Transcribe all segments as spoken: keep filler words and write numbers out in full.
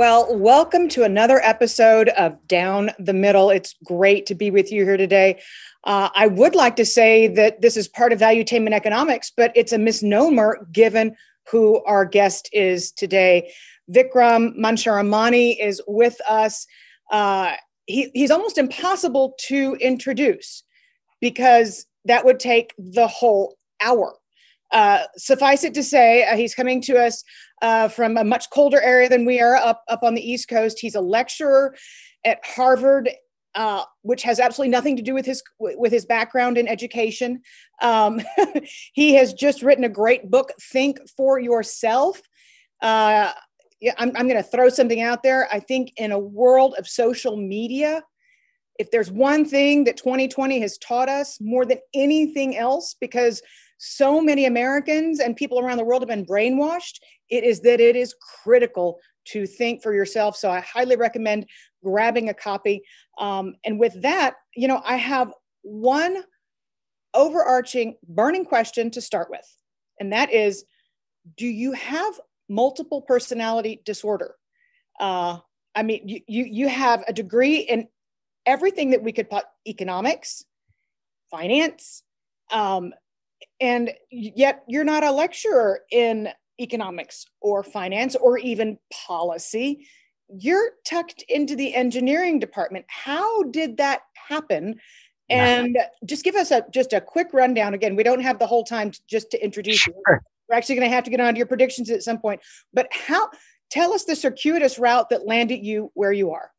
Well, welcome to another episode of Down the Middle. It's great to be with you here today. Uh, I would like to say that this is part of Valuetainment Economics, but it's a misnomer given who our guest is today. Vikram Mansharamani is with us. Uh, he, he's almost impossible to introduce because that would take the whole hour. Uh, suffice it to say, uh, he's coming to us uh, from a much colder area than we are up, up on the East Coast. He's a lecturer at Harvard, uh, which has absolutely nothing to do with his with his background in education. Um, he has just written a great book, Think for Yourself. Uh, yeah, I'm, I'm going to throw something out there. I think in a world of social media, if there's one thing that twenty twenty has taught us more than anything else, because so many Americans and people around the world have been brainwashed, it is that it is critical to think for yourself. So I highly recommend grabbing a copy. Um, and with that, you know, I have one overarching burning question to start with. And that is, do you have multiple personality disorder? Uh, I mean, you, you, you have a degree in everything that we could, economics, finance, um, and yet you're not a lecturer in economics or finance or even policy. You're tucked into the engineering department. How did that happen? And nice. Just give us a just a quick rundown. Again, we don't have the whole time to, just to introduce sure. you. We're actually going to have to get on to your predictions at some point. But how? Tell us the circuitous route that landed you where you are.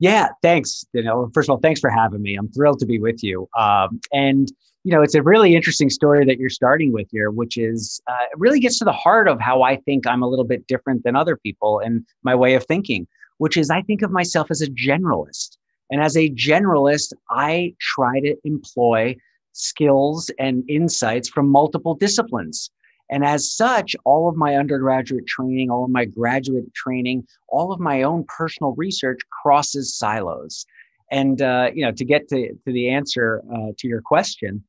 Yeah, thanks, Danielle. First of all, thanks for having me. I'm thrilled to be with you. Um, and you know, it's a really interesting story that you're starting with here, which is uh, it really gets to the heart of how I think I'm a little bit different than other people and my way of thinking, which is I think of myself as a generalist. And as a generalist, I try to employ skills and insights from multiple disciplines. And as such, all of my undergraduate training, all of my graduate training, all of my own personal research crosses silos. And, uh, you know, to get to, to the answer uh, to your question,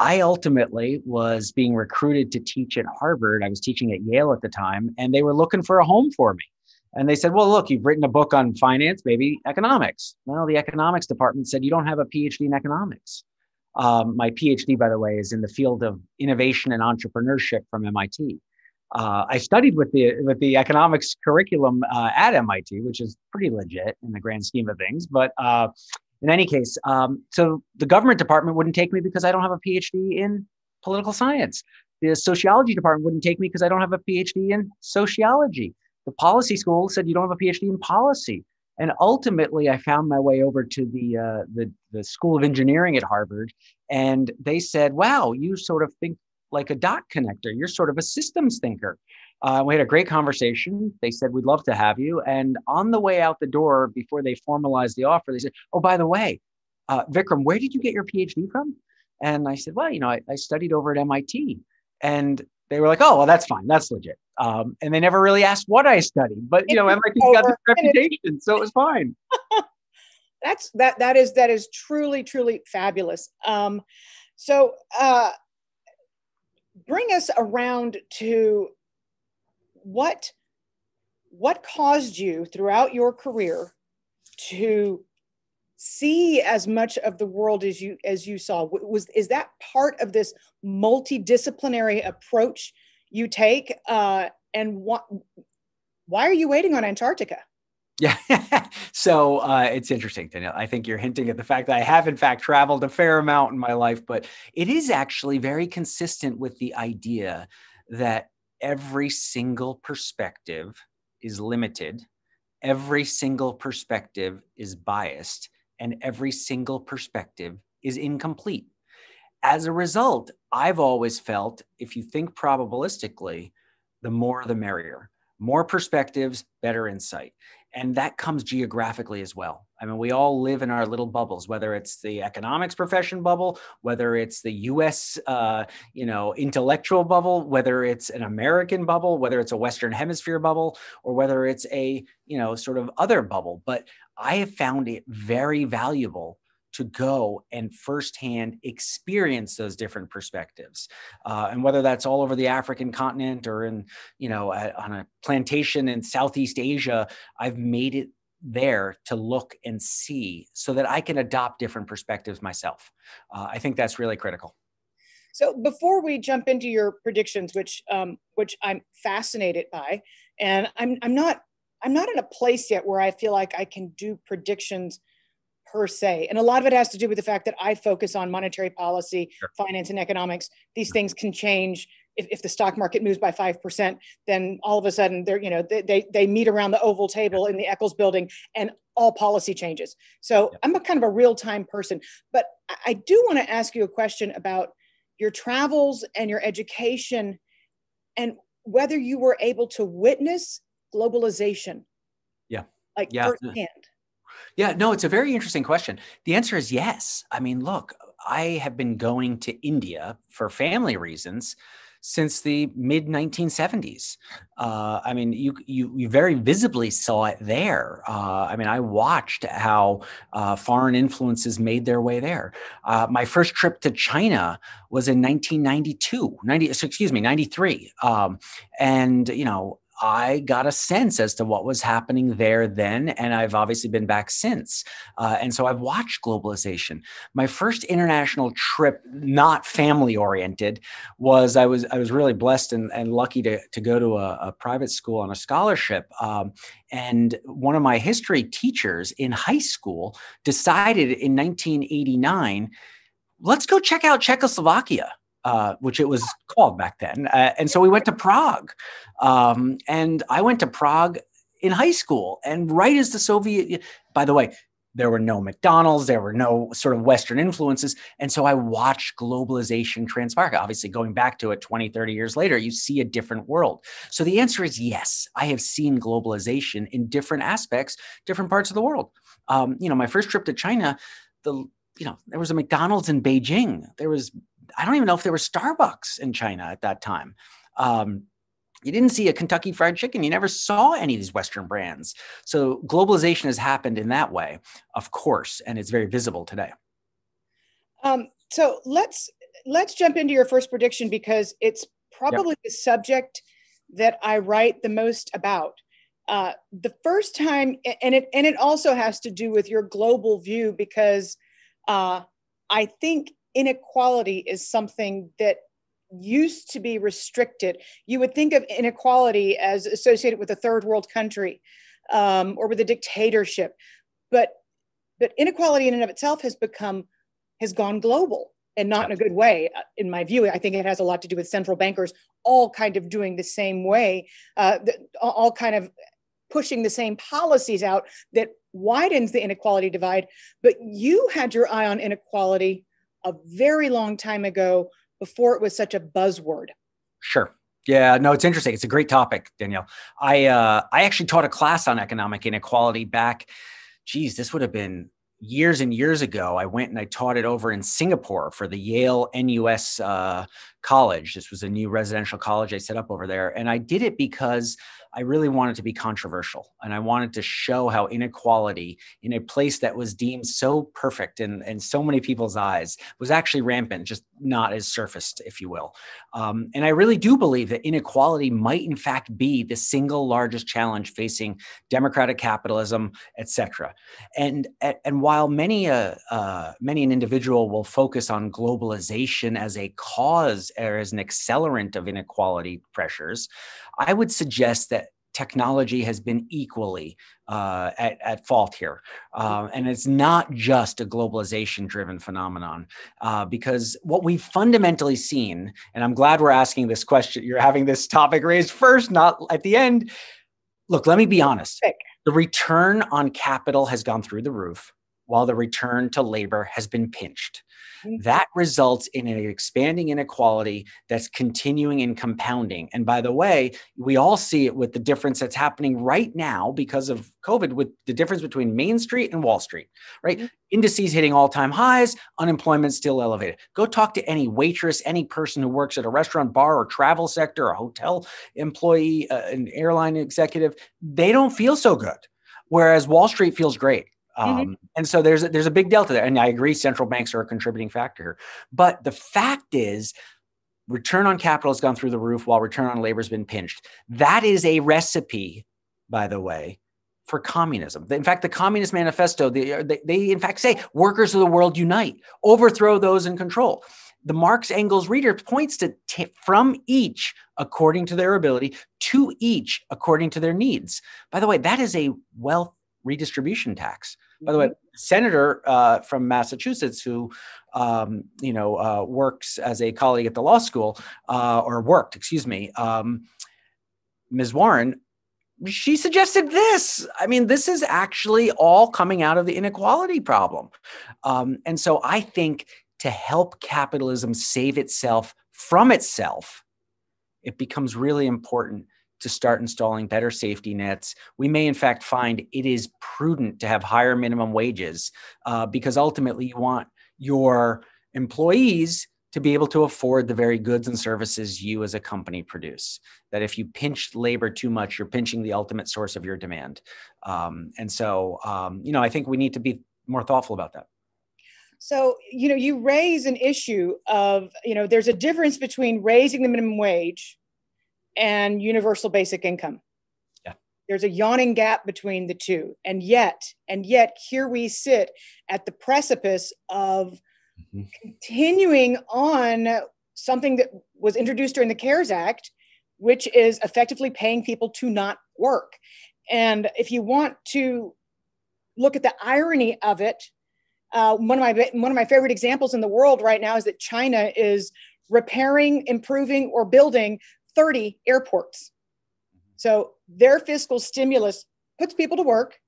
I ultimately was being recruited to teach at Harvard. I was teaching at Yale at the time, and they were looking for a home for me. And they said, well, look, you've written a book on finance, maybe economics. Well, the economics department said, you don't have a P H D in economics. Um, my P H D, by the way, is in the field of innovation and entrepreneurship from M I T. Uh, I studied with the with the economics curriculum uh, at M I T, which is pretty legit in the grand scheme of things. But uh, in any case, um, so the government department wouldn't take me because I don't have a P H D in political science. The sociology department wouldn't take me because I don't have a P H D in sociology. The policy school said you don't have a P H D in policy. And ultimately, I found my way over to the, uh, the the School of Engineering at Harvard, and they said, wow, you sort of think like a dot connector. You're sort of a systems thinker. Uh, we had a great conversation. They said, we'd love to have you. And on the way out the door, before they formalized the offer, they said, oh, by the way, uh, Vikram, where did you get your P H D from? And I said, well, you know, I, I studied over at M I T. And they were like, oh, well, that's fine. That's legit. Um, and they never really asked what I studied, but, you know, M I T got this reputation, so it was fine. That's that. That is that is truly, truly fabulous. Um, so uh, bring us around to what what caused you throughout your career to see as much of the world as you as you saw. Was is that part of this multidisciplinary approach you take? Uh, and what? Why are you waiting on Antarctica? Yeah, so uh, it's interesting, Danielle. I think you're hinting at the fact that I have, in fact, traveled a fair amount in my life, but it is actually very consistent with the idea that every single perspective is limited, every single perspective is biased, and every single perspective is incomplete. As a result, I've always felt if you think probabilistically, the more the merrier. More perspectives, better insight. And that comes geographically as well. I mean, we all live in our little bubbles, whether it's the economics profession bubble, whether it's the U S, uh, you know, intellectual bubble, whether it's an American bubble, whether it's a Western Hemisphere bubble, or whether it's a, you know, sort of other bubble. But I have found it very valuable to go and firsthand experience those different perspectives. Uh, and whether that's all over the African continent or in, you know, a, on a plantation in Southeast Asia, I've made it there to look and see so that I can adopt different perspectives myself. Uh, I think that's really critical. So before we jump into your predictions, which um, which I'm fascinated by, and I'm I'm not I'm not in a place yet where I feel like I can do predictions per se, and a lot of it has to do with the fact that I focus on monetary policy, sure, finance, and economics. These things can change. If, if the stock market moves by five percent, then all of a sudden they're you know they they, they meet around the Oval Table in the Eccles building, and all policy changes. So yeah. I'm a kind of a real time person, but I do want to ask you a question about your travels and your education, and whether you were able to witness globalization. Yeah. Like yeah. firsthand. Yeah, no, it's a very interesting question. The answer is yes. I mean, look, I have been going to India for family reasons since the mid nineteen seventies. Uh, I mean, you, you you very visibly saw it there. Uh, I mean, I watched how uh, foreign influences made their way there. Uh, my first trip to China was in nineteen ninety-two, ninety, excuse me, ninety-three. Um, and, you know, I got a sense as to what was happening there then, and I've obviously been back since. Uh, and so I've watched globalization. My first international trip, not family-oriented, was I was I was really blessed and, and lucky to, to go to a, a private school on a scholarship. Um, and one of my history teachers in high school decided in nineteen eighty-nine, let's go check out Czechoslovakia. Uh, which it was called back then. Uh, and so we went to Prague. Um, and I went to Prague in high school. And right as the Soviet, by the way, there were no McDonald's, there were no sort of Western influences. And so I watched globalization transpire. Obviously, going back to it twenty, thirty years later, you see a different world. So the answer is yes, I have seen globalization in different aspects, different parts of the world. Um, you know, my first trip to China, the, you know, there was a McDonald's in Beijing. There was I don't even know if there were Starbucks in China at that time. Um, you didn't see a Kentucky Fried Chicken. You never saw any of these Western brands. So globalization has happened in that way, of course, and it's very visible today. Um, so let's let's jump into your first prediction, because it's probably yep. the subject that I write the most about. Uh, the first time, and it and it also has to do with your global view, because uh, I think inequality is something that used to be restricted. You would think of inequality as associated with a third world country um, or with a dictatorship, but but inequality in and of itself has become has gone global, and not in a good way. In my view, I think it has a lot to do with central bankers all kind of doing the same way, uh, all kind of pushing the same policies out that widens the inequality divide. But you had your eye on inequality a very long time ago, before it was such a buzzword. Sure. Yeah, no, it's interesting. It's a great topic, Danielle. I uh, I actually taught a class on economic inequality back, geez, this would have been years and years ago. I went and I taught it over in Singapore for the Yale N U S uh, college. This was a new residential college I set up over there. And I did it because I really wanted to be controversial, and I wanted to show how inequality in a place that was deemed so perfect in, in so many people's eyes was actually rampant, just not as surfaced, if you will. Um, and I really do believe that inequality might in fact be the single largest challenge facing democratic capitalism, et cetera. And, and while many, uh, uh, many an individual will focus on globalization as a cause or as an accelerant of inequality pressures, I would suggest that technology has been equally uh, at, at fault here. Uh, and it's not just a globalization-driven phenomenon, uh, because what we've fundamentally seen, and I'm glad we're asking this question, you're having this topic raised first, not at the end. Look, let me be honest. The return on capital has gone through the roof, while the return to labor has been pinched. That results in an expanding inequality that's continuing and compounding. And by the way, we all see it with the difference that's happening right now because of COVID, with the difference between Main Street and Wall Street, right? Mm-hmm. Indices hitting all-time highs, unemployment still elevated. Go talk to any waitress, any person who works at a restaurant, bar, or travel sector, a hotel employee, uh, an airline executive. They don't feel so good, whereas Wall Street feels great. Um, mm-hmm. And so there's a, there's a big delta there. And I agree, central banks are a contributing factor here. But the fact is, return on capital has gone through the roof while return on labor has been pinched. That is a recipe, by the way, for communism. In fact, the Communist Manifesto, they, they, they in fact say, workers of the world unite, overthrow those in control. The Marx-Engels reader points to t- from each according to their ability, to each according to their needs. By the way, that is a wealth redistribution tax. By the way, senator uh, from Massachusetts who, um, you know, uh, works as a colleague at the law school, uh, or worked, excuse me, um, Miz Warren, she suggested this. I mean, this is actually all coming out of the inequality problem. Um, and so I think to help capitalism save itself from itself, it becomes really important to start installing better safety nets. We may in fact find it is prudent to have higher minimum wages uh, because ultimately you want your employees to be able to afford the very goods and services you as a company produce. That if you pinch labor too much, you're pinching the ultimate source of your demand. Um, and so, um, you know, I think we need to be more thoughtful about that. So, you know, you raise an issue of, you know, there's a difference between raising the minimum wage and universal basic income. Yeah. There's a yawning gap between the two. And yet, and yet here we sit at the precipice of mm-hmm. continuing on something that was introduced during the CARES Act, which is effectively paying people to not work. And if you want to look at the irony of it, uh, one of my one of my favorite examples in the world right now is that China is repairing, improving, or building thirty airports. So their fiscal stimulus puts people to work,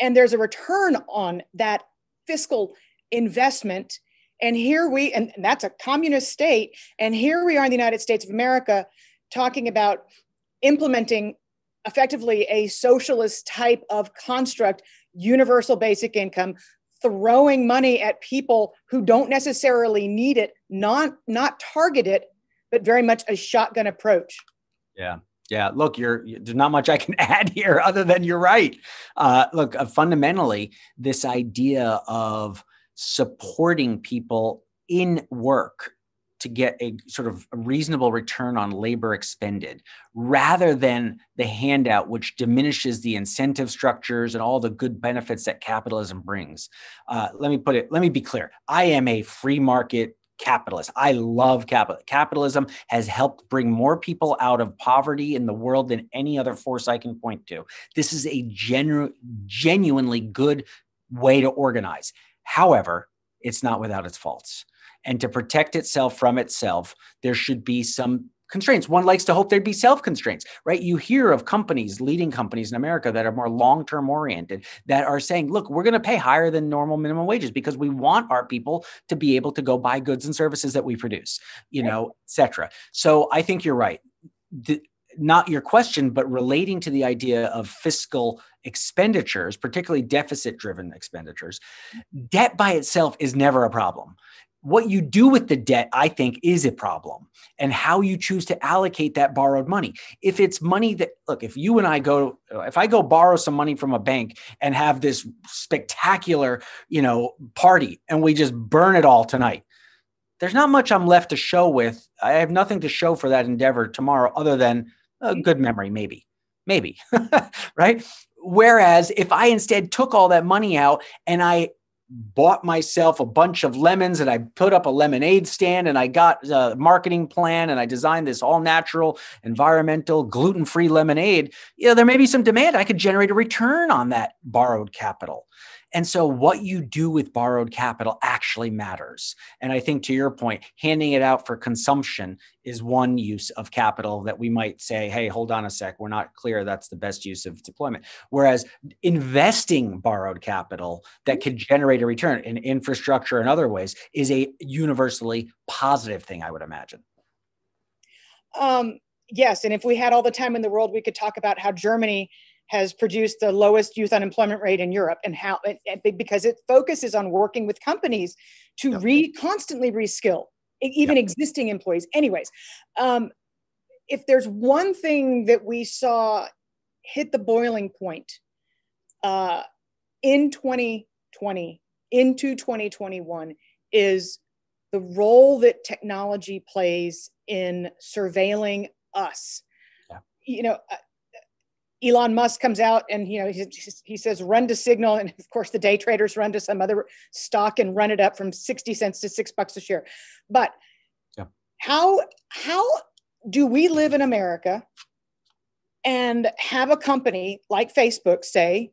and there's a return on that fiscal investment. And here we, and that's a communist state, and here we are in the United States of America talking about implementing effectively a socialist type of construct, universal basic income, throwing money at people who don't necessarily need it, not, not target it, but very much a shotgun approach. Yeah. Yeah. Look, you're, you, there's not much I can add here other than you're right. Uh, look, uh, fundamentally, this idea of supporting people in work to get a sort of a reasonable return on labor expended, rather than the handout, which diminishes the incentive structures and all the good benefits that capitalism brings. Uh, let me put it, let me be clear. I am a free market capitalist. I love capital. Capitalism has helped bring more people out of poverty in the world than any other force I can point to. This is a genu- genuinely good way to organize. However, it's not without its faults. And to protect itself from itself, there should be some constraints. One likes to hope there'd be self-constraints, right? You hear of companies, leading companies in America that are more long-term oriented, that are saying, look, we're going to pay higher than normal minimum wages because we want our people to be able to go buy goods and services that we produce, you know, et cetera. So I think you're right. The, not your question, but relating to the idea of fiscal expenditures, particularly deficit-driven expenditures, debt by itself is never a problem. What you do with the debt, I think, is a problem, and how you choose to allocate that borrowed money. If it's money that, look, if you and I go, if I go borrow some money from a bank and have this spectacular, you know, party, and we just burn it all tonight, there's not much I'm left to show with. I have nothing to show for that endeavor tomorrow other than a good memory, maybe, maybe, right? Whereas if I instead took all that money out and I bought myself a bunch of lemons and I put up a lemonade stand and I got a marketing plan and I designed this all natural, environmental, gluten-free lemonade, you know, there may be some demand. I could generate a return on that borrowed capital. And so what you do with borrowed capital actually matters. And I think to your point, handing it out for consumption is one use of capital that we might say, hey, hold on a sec, we're not clear that's the best use of deployment. Whereas investing borrowed capital that could generate a return in infrastructure and other ways is a universally positive thing, I would imagine. Um, yes, and if we had all the time in the world, we could talk about how Germany has produced the lowest youth unemployment rate in Europe, and how, because it focuses on working with companies to re constantly reskill even yep. existing employees. Anyways, um, if there's one thing that we saw hit the boiling point uh, in twenty twenty into twenty twenty-one is the role that technology plays in surveilling us. Yeah. You know, Elon Musk comes out and, you know, he, he says, run to Signal. And of course the day traders run to some other stock and run it up from sixty cents to six bucks a share. But yeah. how, how do we live in America and have a company like Facebook say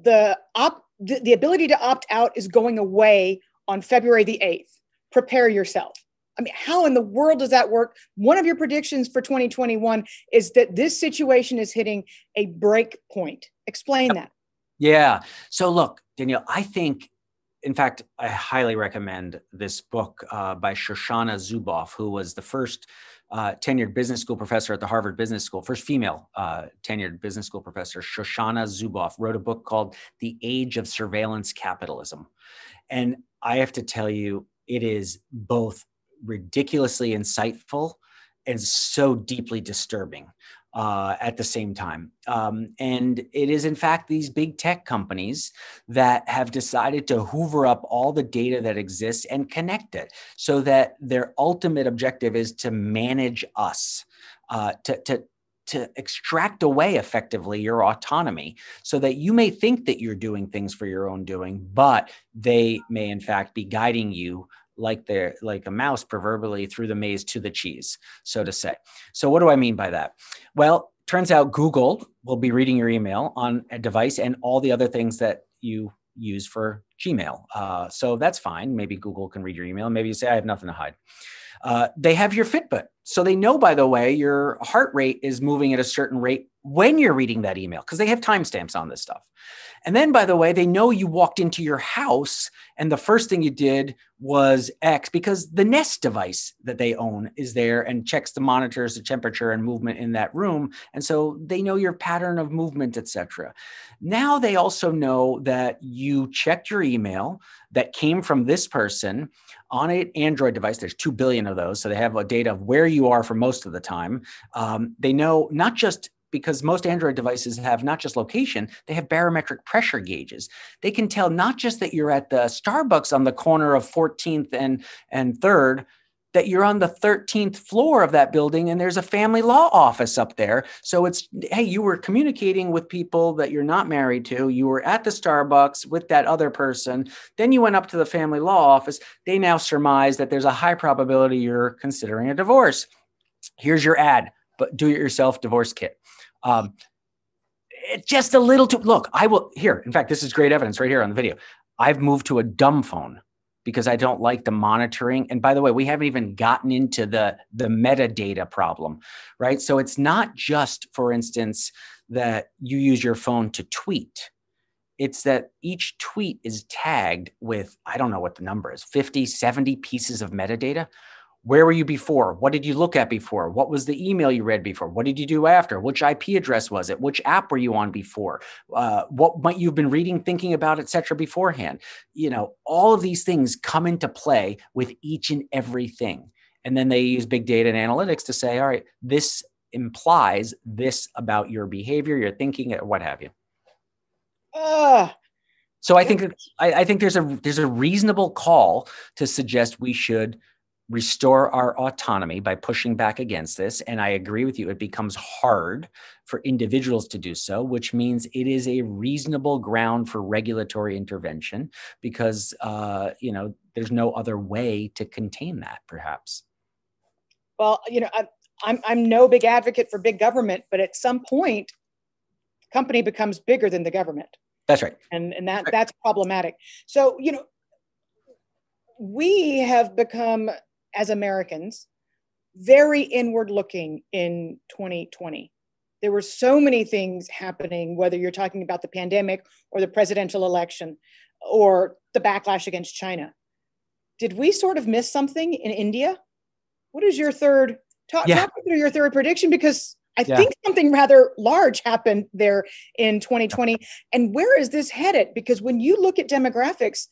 the op, the, the ability to opt out is going away on February the eighth, prepare yourself? I mean, how in the world does that work? One of your predictions for twenty twenty-one is that this situation is hitting a break point. Explain that. Yeah. So look, Danielle, I think, in fact, I highly recommend this book uh, by Shoshana Zuboff, who was the first uh, tenured business school professor at the Harvard Business School, first female uh, tenured business school professor. Shoshana Zuboff wrote a book called The Age of Surveillance Capitalism. And I have to tell you, it is both ridiculously insightful and so deeply disturbing uh, at the same time. Um, and it is, in fact, these big tech companies that have decided to hoover up all the data that exists and connect it so that their ultimate objective is to manage us, uh, to, to to extract away effectively your autonomy so that you may think that you're doing things for your own doing, but they may, in fact, be guiding you like they're like a mouse proverbially through the maze to the cheese, so to say. So what do I mean by that? Well, turns out Google will be reading your email on a device and all the other things that you use for Gmail. Uh, so that's fine. Maybe Google can read your email. Maybe you say, I have nothing to hide. Uh, they have your Fitbit. So they know, by the way, your heart rate is moving at a certain rate when you're reading that email, because they have timestamps on this stuff. And then, by the way, they know you walked into your house and the first thing you did was X, because the Nest device that they own is there and checks the monitors, the temperature and movement in that room. And so they know your pattern of movement, et cetera. Now they also know that you checked your email that came from this person on an Android device. There's two billion of those. So they have a data of where you are for most of the time. Um, they know not just because most Android devices have not just location, they have barometric pressure gauges. They can tell not just that you're at the Starbucks on the corner of fourteenth and, and third, that you're on the thirteenth floor of that building and there's a family law office up there. So it's, hey, you were communicating with people that you're not married to. You were at the Starbucks with that other person. Then you went up to the family law office. They now surmise that there's a high probability you're considering a divorce. Here's your ad, but do it yourself divorce kit. Um, it's just a little too, look, I will here. In fact, this is great evidence right here on the video. I've moved to a dumb phone because I don't like the monitoring. And by the way, we haven't even gotten into the, the metadata problem, right? So it's not just, for instance, that you use your phone to tweet. It's that each tweet is tagged with, I don't know what the number is, fifty, seventy pieces of metadata. Where were you before? What did you look at before? What was the email you read before? What did you do after? Which I P address was it? Which app were you on before? Uh, what might you've been reading, thinking about, et cetera, beforehand? You know, all of these things come into play with each and everything. And then they use big data and analytics to say, all right, this implies this about your behavior, your thinking, what have you. Uh. So I think, I, I think there's a, there's a reasonable call to suggest we should restore our autonomy by pushing back against this. And I agree with you, it becomes hard for individuals to do so, which means it is a reasonable ground for regulatory intervention because, uh, you know, there's no other way to contain that, perhaps. Well, you know, I, I'm, I'm no big advocate for big government, but at some point, the company becomes bigger than the government. That's right. And, and that, right. that's problematic. So, you know, we have become, as Americans, very inward looking in twenty twenty. There were so many things happening, whether you're talking about the pandemic or the presidential election or the backlash against China. Did we sort of miss something in India? What is your third, talk, yeah. talk through your third prediction, because I yeah. think something rather large happened there in twenty twenty. And where is this headed? Because when you look at demographics,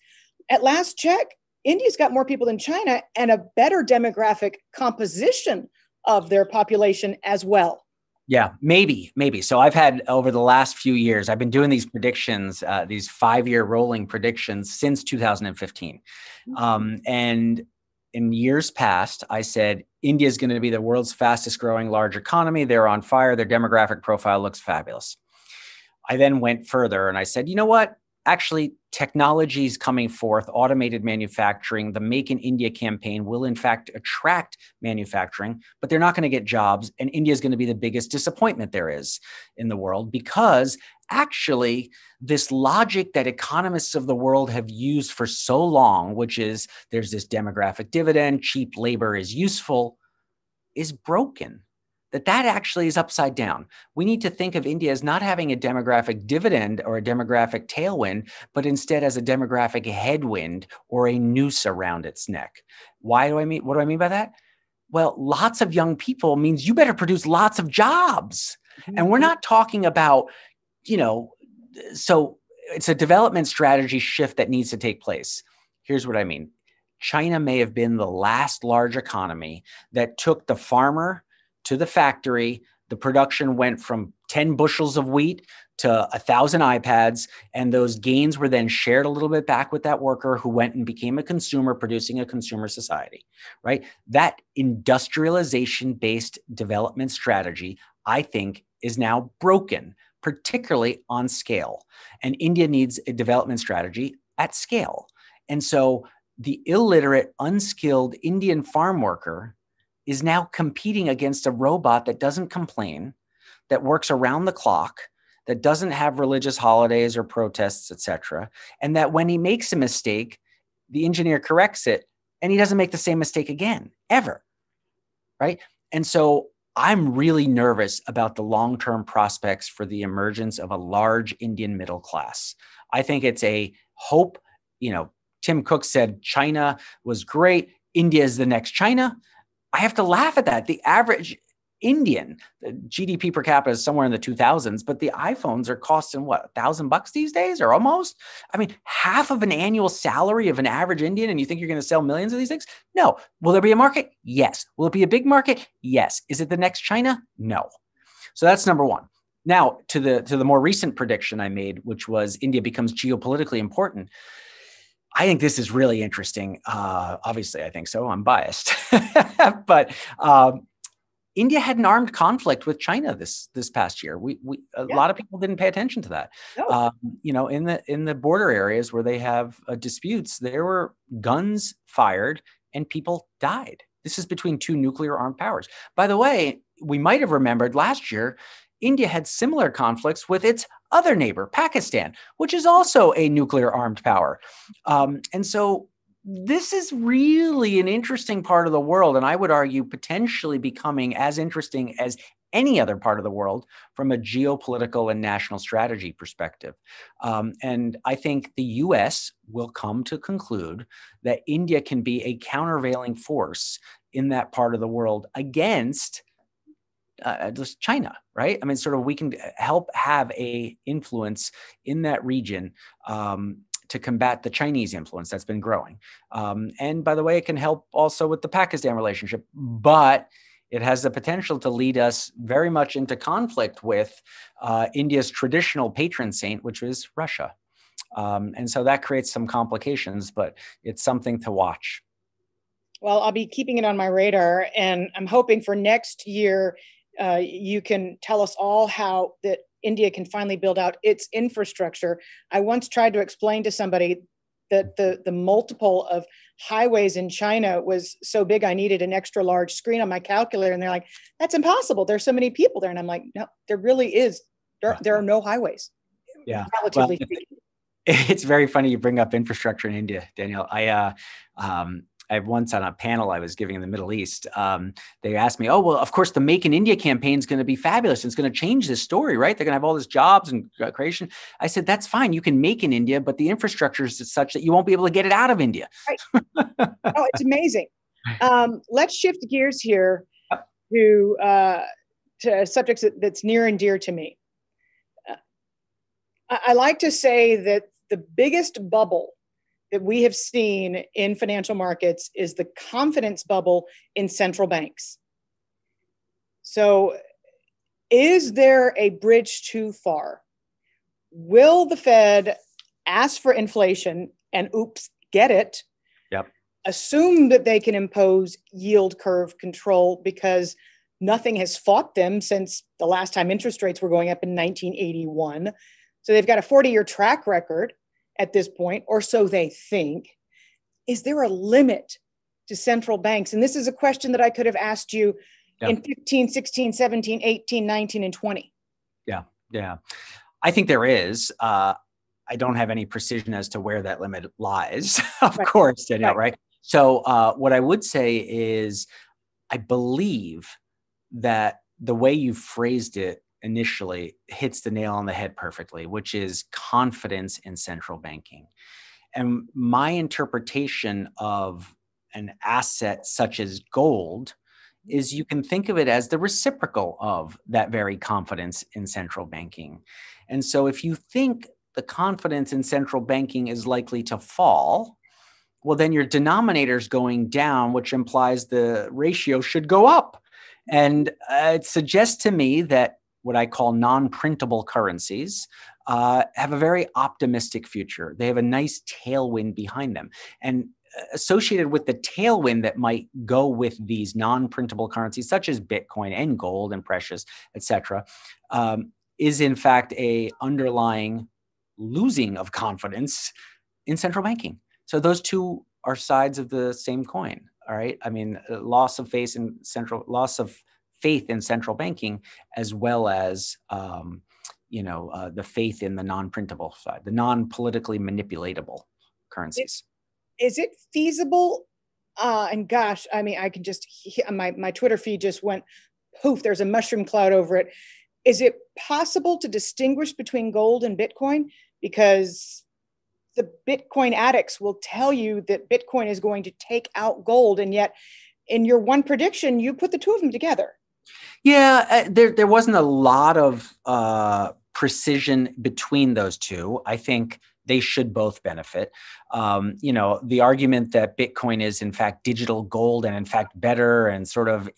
at last check, India's got more people than China and a better demographic composition of their population as well. Yeah, maybe, maybe. So I've had over the last few years, I've been doing these predictions, uh, these five-year rolling predictions since two thousand fifteen. Um, and in years past, I said, India is going to be the world's fastest growing large economy. They're on fire. Their demographic profile looks fabulous. I then went further and I said, you know what? Actually, technology is coming forth, automated manufacturing, the Make in India campaign will in fact attract manufacturing, but they're not going to get jobs. And India is going to be the biggest disappointment there is in the world, because actually this logic that economists of the world have used for so long, which is there's this demographic dividend, cheap labor is useful, is broken. that that actually is upside down. We need to think of India as not having a demographic dividend or a demographic tailwind, but instead as a demographic headwind or a noose around its neck. Why do I mean, what do I mean by that? Well, lots of young people means you better produce lots of jobs. Mm-hmm. And we're not talking about, you know, so it's a development strategy shift that needs to take place. Here's what I mean. China may have been the last large economy that took the farmer to the factory, the production went from ten bushels of wheat to a thousand iPads. And those gains were then shared a little bit back with that worker who went and became a consumer, producing a consumer society, right? That industrialization-based development strategy, I think, is now broken, particularly on scale. And India needs a development strategy at scale. And so the illiterate, unskilled Indian farm worker is now competing against a robot that doesn't complain, that works around the clock, that doesn't have religious holidays or protests, et cetera. And that when he makes a mistake, the engineer corrects it and he doesn't make the same mistake again, ever, right? And so I'm really nervous about the long-term prospects for the emergence of a large Indian middle class. I think it's a hope, you know, Tim Cook said, China was great, India is the next China. I have to laugh at that. The average Indian, the G D P per capita is somewhere in the two thousands, but the iPhones are costing what, a thousand bucks these days or almost? I mean, half of an annual salary of an average Indian, and you think you're going to sell millions of these things? No. Will there be a market? Yes. Will it be a big market? Yes. Is it the next China? No. So that's number one. Now to the, to the more recent prediction I made, which was India becomes geopolitically important. I think this is really interesting. Uh, obviously, I think so. I'm biased. But um, India had an armed conflict with China this this past year. We, we a yeah. lot of people didn't pay attention to that. No. Um, you know, in the in the border areas where they have uh, disputes, there were guns fired and people died. This is between two nuclear armed powers. By the way, we might have remembered last year, India had similar conflicts with its other neighbor, Pakistan, which is also a nuclear armed power. Um, and so this is really an interesting part of the world. And I would argue potentially becoming as interesting as any other part of the world from a geopolitical and national strategy perspective. Um, and I think the U S will come to conclude that India can be a countervailing force in that part of the world against Uh, just China, right? I mean, sort of we can help have a influence in that region um, to combat the Chinese influence that's been growing. Um, and by the way, it can help also with the Pakistan relationship, but it has the potential to lead us very much into conflict with uh, India's traditional patron saint, which is Russia. Um, and so that creates some complications, but it's something to watch. Well, I'll be keeping it on my radar, and I'm hoping for next year Uh, you can tell us all how that India can finally build out its infrastructure. I once tried to explain to somebody that the, the multiple of highways in China was so big I needed an extra large screen on my calculator. And they're like, that's impossible. There's so many people there. And I'm like, no, there really is. There, there are no highways. Yeah. Relatively well, speaking. It's very funny you bring up infrastructure in India, Danielle. I, uh, um, I once on a panel I was giving in the Middle East, um, they asked me, oh, well, of course, the Make in India campaign is going to be fabulous. It's going to change this story, right? They're going to have all these jobs and creation. I said, that's fine. You can make in India, but the infrastructure is such that you won't be able to get it out of India. Right. Oh, it's amazing. Um, let's shift gears here to, uh, to subjects that, that's near and dear to me. Uh, I, I like to say that the biggest bubble that we have seen in financial markets is the confidence bubble in central banks. So Is there a bridge too far? Will the Fed ask for inflation and oops, get it? Yep. Assume that they can impose yield curve control because nothing has fought them since the last time interest rates were going up in nineteen eighty-one. So they've got a forty-year track record at this point, or so they think. Is there a limit to central banks? And this is a question that I could have asked you yeah. in fifteen, sixteen, seventeen, eighteen, nineteen, and twenty. Yeah, yeah. I think there is. Uh, I don't have any precision as to where that limit lies, of right. course, Danielle, right? right? So uh, what I would say is I believe that the way you phrased it initially hits the nail on the head perfectly, which is confidence in central banking. And my interpretation of an asset such as gold is you can think of it as the reciprocal of that very confidence in central banking. And so if you think the confidence in central banking is likely to fall, well, then your denominator is going down, which implies the ratio should go up. And uh, it suggests to me that what I call non-printable currencies uh, have a very optimistic future. They have a nice tailwind behind them. And associated with the tailwind that might go with these non-printable currencies, such as Bitcoin and gold and precious, et cetera, um, is in fact a underlying losing of confidence in central banking. So those two are sides of the same coin. All right. I mean, loss of faith in central loss of faith in central banking, as well as um, you know uh, the faith in the non-printable side, the non-politically manipulatable currencies. Is, is it feasible? Uh, and gosh, I mean, I can just my my Twitter feed just went poof. There's a mushroom cloud over it. Is it possible to distinguish between gold and Bitcoin? Because the Bitcoin addicts will tell you that Bitcoin is going to take out gold. And yet in your one prediction, you put the two of them together. Yeah, there, there wasn't a lot of uh, precision between those two. I think they should both benefit. Um, you know, the argument that Bitcoin is in fact digital gold and in fact better and sort of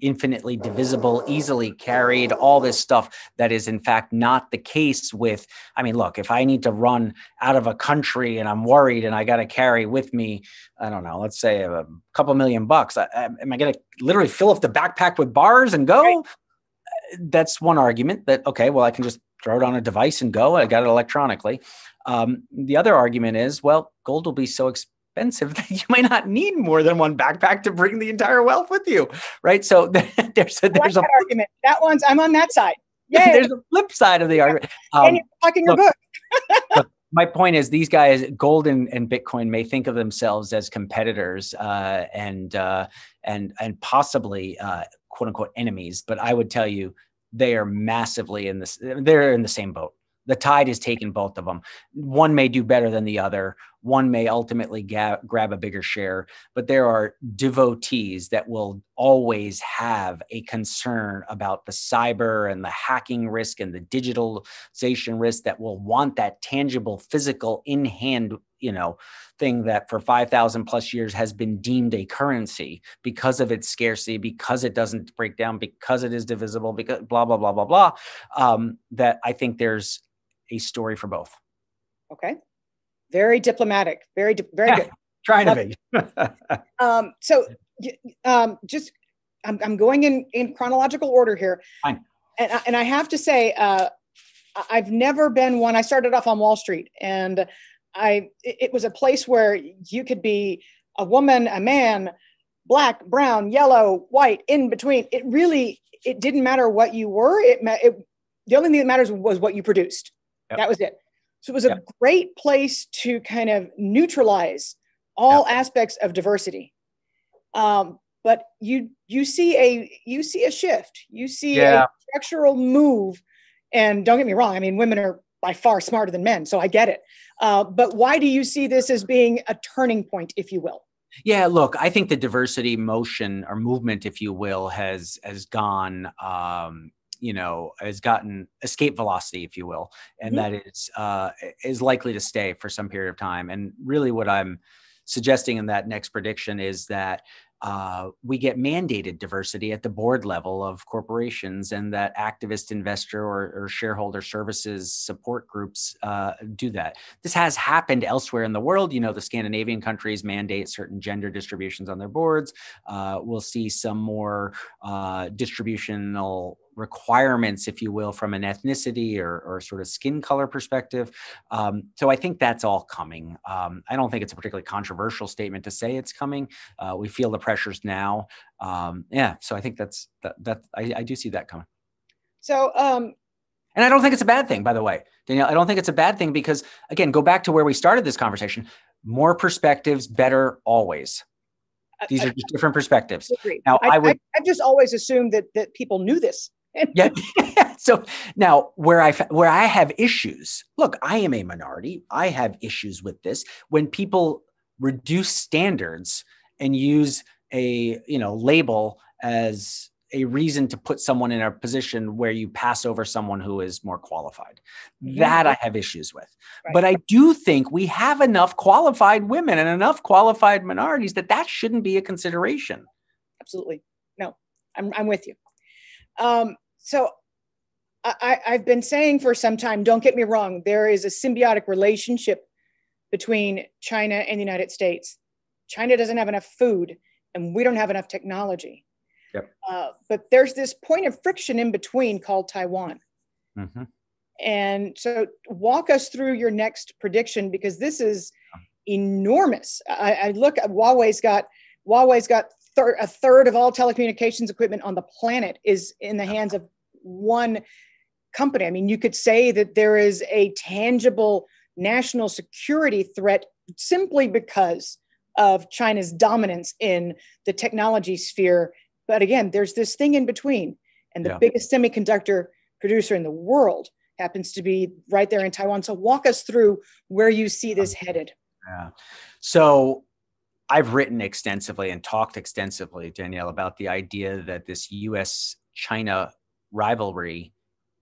infinitely divisible, easily carried, all this stuff that is in fact not the case with, I mean, look, if I need to run out of a country and I'm worried and I got to carry with me, I don't know, let's say a couple million bucks, I, I, am I going to literally fill up the backpack with bars and go? Right. That's one argument that, okay, well, I can just throw it on a device and go, I got it electronically. Um, the other argument is, well, gold will be so expensive that you might not need more than one backpack to bring the entire wealth with you, right? So there's a, there's a that argument. That one's, I'm on that side. Yeah, there's a flip side of the argument. Um, and you're talking your look, book. My point is these guys, gold and, and Bitcoin may think of themselves as competitors uh, and, uh, and, and possibly uh, quote unquote enemies, but I would tell you they are massively in this, they're in the same boat. The tide has taken both of them. One may do better than the other. One may ultimately ga- grab a bigger share, but there are devotees that will always have a concern about the cyber and the hacking risk and the digitalization risk that will want that tangible, physical, in-hand, you know, thing that for five thousand plus years has been deemed a currency because of its scarcity, because it doesn't break down, because it is divisible, because blah, blah, blah, blah, blah, um, that I think there's a story for both. Okay. Very diplomatic. Very, di- very yeah, good. Trying uh, to be. um, so um, just, I'm, I'm going in, in chronological order here. Fine. And, and I have to say, uh, I've never been one, I started off on Wall Street and I, it was a place where you could be a woman, a man, black, brown, yellow, white, in between. It really, it didn't matter what you were. It, it the only thing that matters was what you produced. Yep. That was it. So it was yep. a great place to kind of neutralize all yep. aspects of diversity. Um, but you you see a you see a shift. You see yeah. a structural move. And don't get me wrong. I mean, women are by far smarter than men, so I get it. Uh, but why do you see this as being a turning point, if you will? Yeah, look, I think the diversity motion or movement, if you will, has has gone. Um, you know, has gotten escape velocity, if you will, and mm-hmm. that is uh, is likely to stay for some period of time. And really what I'm suggesting in that next prediction is that uh, we get mandated diversity at the board level of corporations, and that activist investor or, or shareholder services support groups uh, do that. This has happened elsewhere in the world. You know, the Scandinavian countries mandate certain gender distributions on their boards. Uh, we'll see some more uh, distributional requirements, if you will, from an ethnicity or, or sort of skin color perspective. Um, so I think that's all coming. Um, I don't think it's a particularly controversial statement to say it's coming. Uh, we feel the pressures now. Um, yeah, so I think that's, that, that I, I do see that coming. So, um, and I don't think it's a bad thing, by the way, Danielle, I don't think it's a bad thing because, again, go back to where we started this conversation, more perspectives, better always. These I, are just different perspectives. I now, I, I would. I, I've just always assumed that that people knew this. Yeah. So now where I, where I have issues, look, I am a minority. I have issues with this. When people reduce standards and use a, you know, label as a reason to put someone in a position where you pass over someone who is more qualified, mm-hmm. that I have issues with. Right. But I do think we have enough qualified women and enough qualified minorities that that shouldn't be a consideration. Absolutely. No, I'm, I'm with you. Um, So I, I've been saying for some time, don't get me wrong, there is a symbiotic relationship between China and the United States. China doesn't have enough food and we don't have enough technology. Yep. Uh, but there's this point of friction in between called Taiwan. Mm-hmm. And so walk us through your next prediction, because this is enormous. I, I look at Huawei's got, Huawei's got thir- a third of all telecommunications equipment on the planet is in the hands of one company. I mean, you could say that there is a tangible national security threat simply because of China's dominance in the technology sphere. But again, there's this thing in between, and the yeah. biggest semiconductor producer in the world happens to be right there in Taiwan. So walk us through where you see this headed. Yeah. So I've written extensively and talked extensively, Danielle, about the idea that this U S China rivalry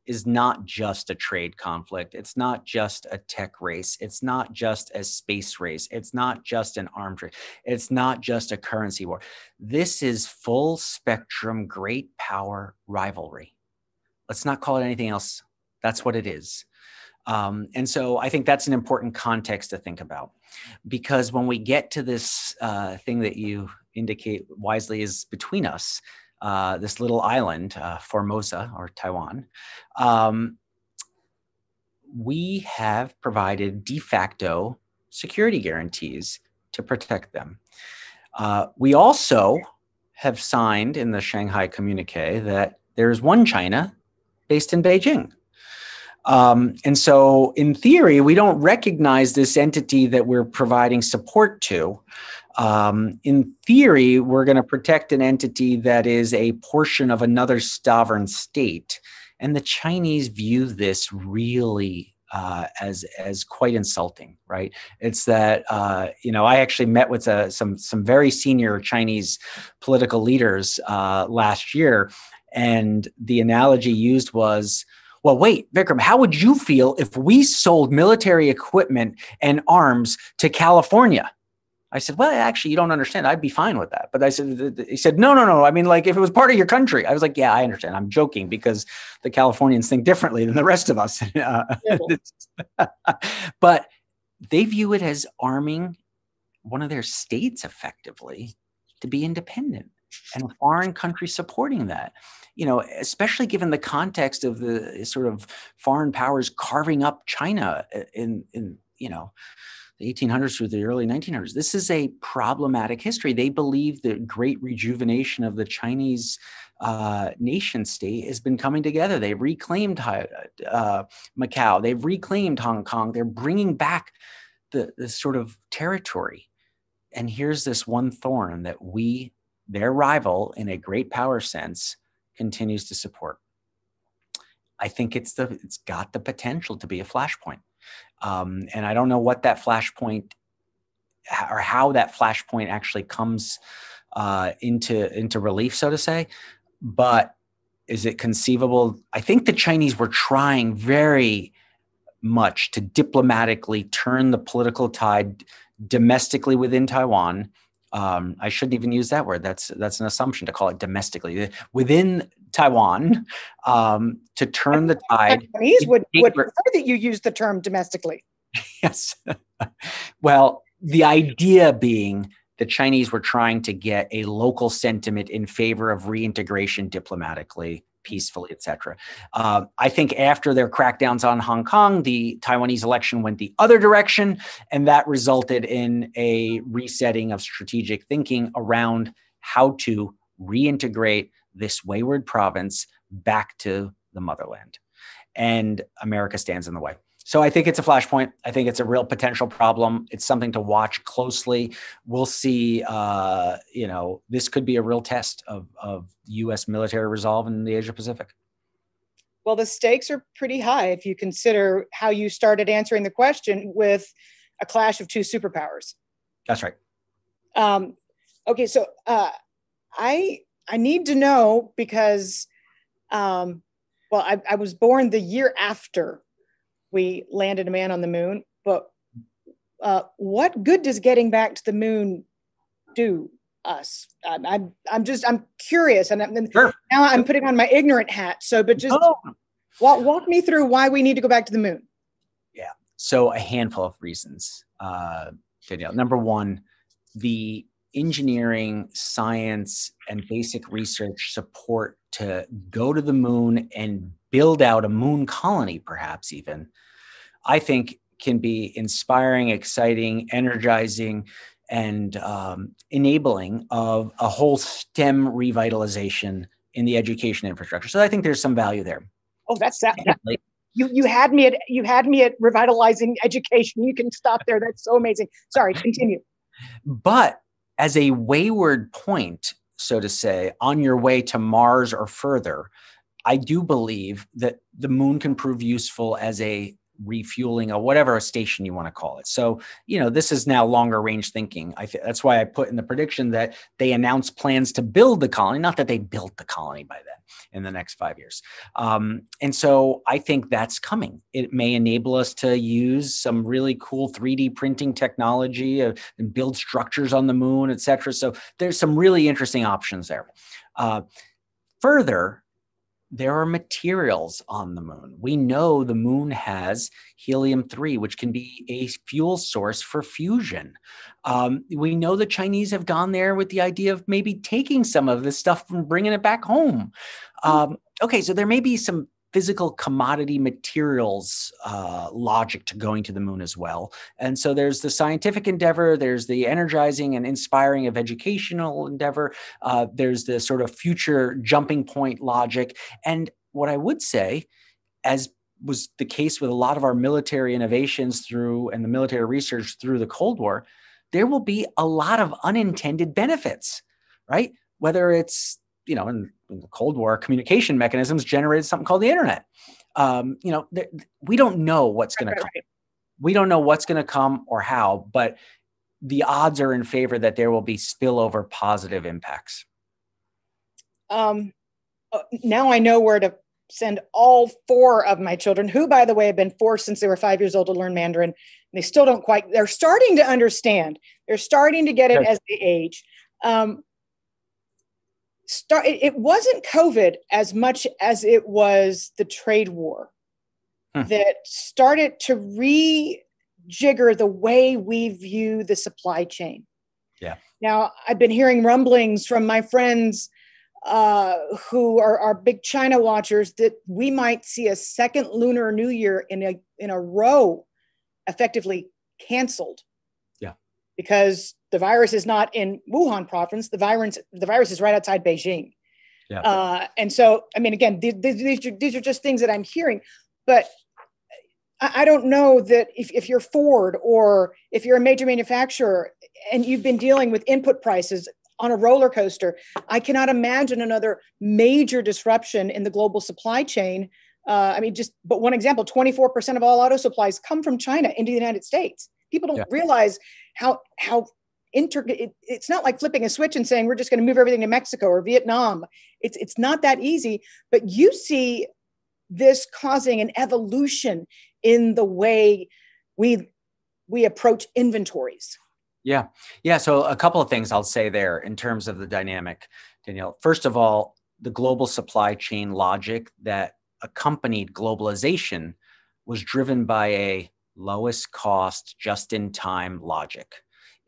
is not just a trade conflict. It's not just a tech race. It's not just a space race. It's not just an arms race. It's not just a currency war. This is full spectrum, great power rivalry. Let's not call it anything else. That's what it is. Um, and so I think that's an important context to think about, because when we get to this uh, thing that you indicate wisely is between us, Uh, this little island, uh, Formosa or Taiwan, um, we have provided de facto security guarantees to protect them. Uh, we also have signed in the Shanghai communique that there is one China based in Beijing. Um, and so in theory, we don't recognize this entity that we're providing support to. Um, in theory, we're going to protect an entity that is a portion of another sovereign state. And the Chinese view this really uh, as as quite insulting, right? It's that, uh, you know, I actually met with uh, some, some very senior Chinese political leaders uh, last year. And the analogy used was, well, wait, Vikram, how would you feel if we sold military equipment and arms to California? I said, well, actually, you don't understand. I'd be fine with that. But I said, he said, no, no, no. I mean, like, if it was part of your country. I was like, yeah, I understand. I'm joking, because the Californians think differently than the rest of us. But they view it as arming one of their states effectively to be independent, and a foreign country supporting that, you know, especially given the context of the sort of foreign powers carving up China in, in, you know, the eighteen hundreds through the early nineteen hundreds. This is a problematic history. They believe the great rejuvenation of the Chinese uh, nation state has been coming together. They've reclaimed uh, Macau. They've reclaimed Hong Kong. They're bringing back the, the sort of territory. And here's this one thorn that we, their rival in a great power sense, continues to support. I think it's the it's got the potential to be a flashpoint. Um, and I don't know what that flashpoint or how that flashpoint actually comes uh, into, into relief, so to say, but is it conceivable? I think the Chinese were trying very much to diplomatically turn the political tide domestically within Taiwan Um, I shouldn't even use that word. That's that's an assumption to call it domestically within Taiwan um, to turn the tide. Taiwanese would would prefer that you use the term domestically. Yes. Well, the idea being the Chinese were trying to get a local sentiment in favor of reintegration diplomatically, peacefully, et cetera. Uh, I think after their crackdowns on Hong Kong, the Taiwanese election went the other direction, and that resulted in a resetting of strategic thinking around how to reintegrate this wayward province back to the motherland. And America stands in the way. So I think it's a flashpoint. I think it's a real potential problem. It's something to watch closely. We'll see, uh, you know, this could be a real test of, of U S military resolve in the Asia Pacific. Well, the stakes are pretty high if you consider how you started answering the question with a clash of two superpowers. That's right. Um, okay, so uh, I, I need to know because, um, well, I, I was born the year after we landed a man on the moon, but uh, what good does getting back to the moon do us? I'm, I'm, I'm just, I'm curious, and, I'm, and sure. Now I'm putting on my ignorant hat. So, but just oh. walk, walk me through why we need to go back to the moon. Yeah. So a handful of reasons, uh, Danielle. Number one, the engineering, science, and basic research support to go to the moon and build out a moon colony, perhaps even, I think can be inspiring, exciting, energizing, and um, enabling of a whole STEM revitalization in the education infrastructure. So I think there's some value there. Oh, that's that. Definitely. You you had me at you had me at revitalizing education. You can stop there. That's so amazing. Sorry, continue. But as a wayward point, so to say, on your way to Mars or further, I do believe that the moon can prove useful as a refueling or whatever a station you want to call it. So, you know, this is now longer range thinking. I th- that's why I put in the prediction that they announced plans to build the colony, not that they built the colony by then in the next five years. Um, and so I think that's coming. It may enable us to use some really cool three D printing technology uh, and build structures on the moon, et cetera. So there's some really interesting options there. Uh, further, there are materials on the moon. We know the moon has helium three, which can be a fuel source for fusion. Um, we know the Chinese have gone there with the idea of maybe taking some of this stuff and bringing it back home. Um, okay, so there may be some physical commodity materials uh, logic to going to the moon as well. And so there's the scientific endeavor, there's the energizing and inspiring of educational endeavor, uh, there's the sort of future jumping point logic. And what I would say, as was the case with a lot of our military innovations through and the military research through the Cold War, there will be a lot of unintended benefits, right? Whether it's, you know, in, in the Cold War, communication mechanisms generated something called the internet. Um, you know, th- we don't know what's going to come. We don't know what's going to come or how, but the odds are in favor that there will be spillover positive impacts. Um, now I know where to send all four of my children, who, by the way, have been forced since they were five years old to learn Mandarin. And they still don't quite, they're starting to understand. They're starting to get it as they age. Um, Start, it wasn't COVID as much as it was the trade war hmm. that started to rejigger the way we view the supply chain. Yeah. Now, I've been hearing rumblings from my friends uh, who are, are big China watchers that we might see a second Lunar New Year in a in a row effectively canceled. Yeah. Because the virus is not in Wuhan province. The virus, the virus is right outside Beijing. Yeah. Uh, and so, I mean, again, these, these, are, these are just things that I'm hearing, but I don't know that if, if you're Ford or if you're a major manufacturer and you've been dealing with input prices on a roller coaster, I cannot imagine another major disruption in the global supply chain. Uh, I mean, just, but one example, twenty-four percent of all auto supplies come from China into the United States. People don't yeah. realize how, how, Inter- it, it's not like flipping a switch and saying, we're just going to move everything to Mexico or Vietnam. It's it's not that easy, but you see this causing an evolution in the way we we approach inventories. Yeah. Yeah. So a couple of things I'll say there in terms of the dynamic, Danielle. First of all, the global supply chain logic that accompanied globalization was driven by a lowest cost, just-in-time logic.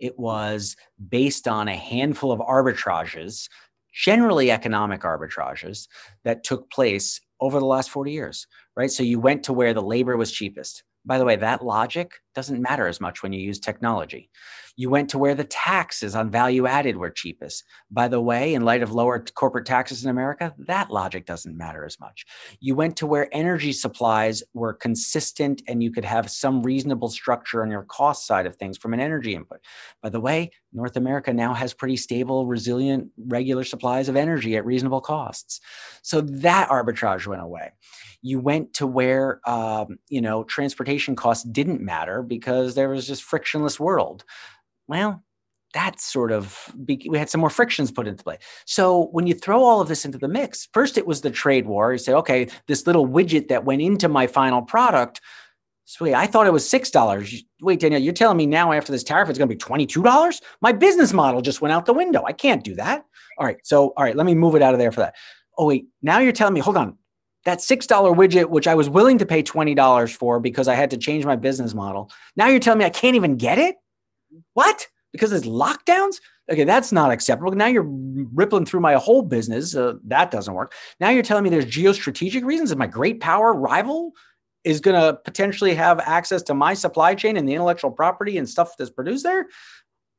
It was based on a handful of arbitrages, generally economic arbitrages, that took place over the last forty years, right? So you went to where the labor was cheapest. By the way, that logic doesn't matter as much when you use technology. You went to where the taxes on value added were cheapest. By the way, in light of lower corporate taxes in America, that logic doesn't matter as much. You went to where energy supplies were consistent and you could have some reasonable structure on your cost side of things from an energy input. By the way, North America now has pretty stable, resilient, regular supplies of energy at reasonable costs. So that arbitrage went away. You went to where, um, you know, transportation costs didn't matter because there was just frictionless world. Well, that sort of, we had some more frictions put into play. So when you throw all of this into the mix, first it was the trade war. You say, okay, this little widget that went into my final product, sweet, I thought it was six dollars. Wait, Danielle, you're telling me now after this tariff, it's going to be twenty-two dollars? My business model just went out the window. I can't do that. All right. So, all right, let me move it out of there for that. Oh, wait, now you're telling me, hold on. That six dollar widget, which I was willing to pay twenty dollars for because I had to change my business model. Now you're telling me I can't even get it? What? Because there's lockdowns? Okay, that's not acceptable. Now you're rippling through my whole business. Uh, that doesn't work. Now you're telling me there's geostrategic reasons that my great power rival is going to potentially have access to my supply chain and the intellectual property and stuff that's produced there?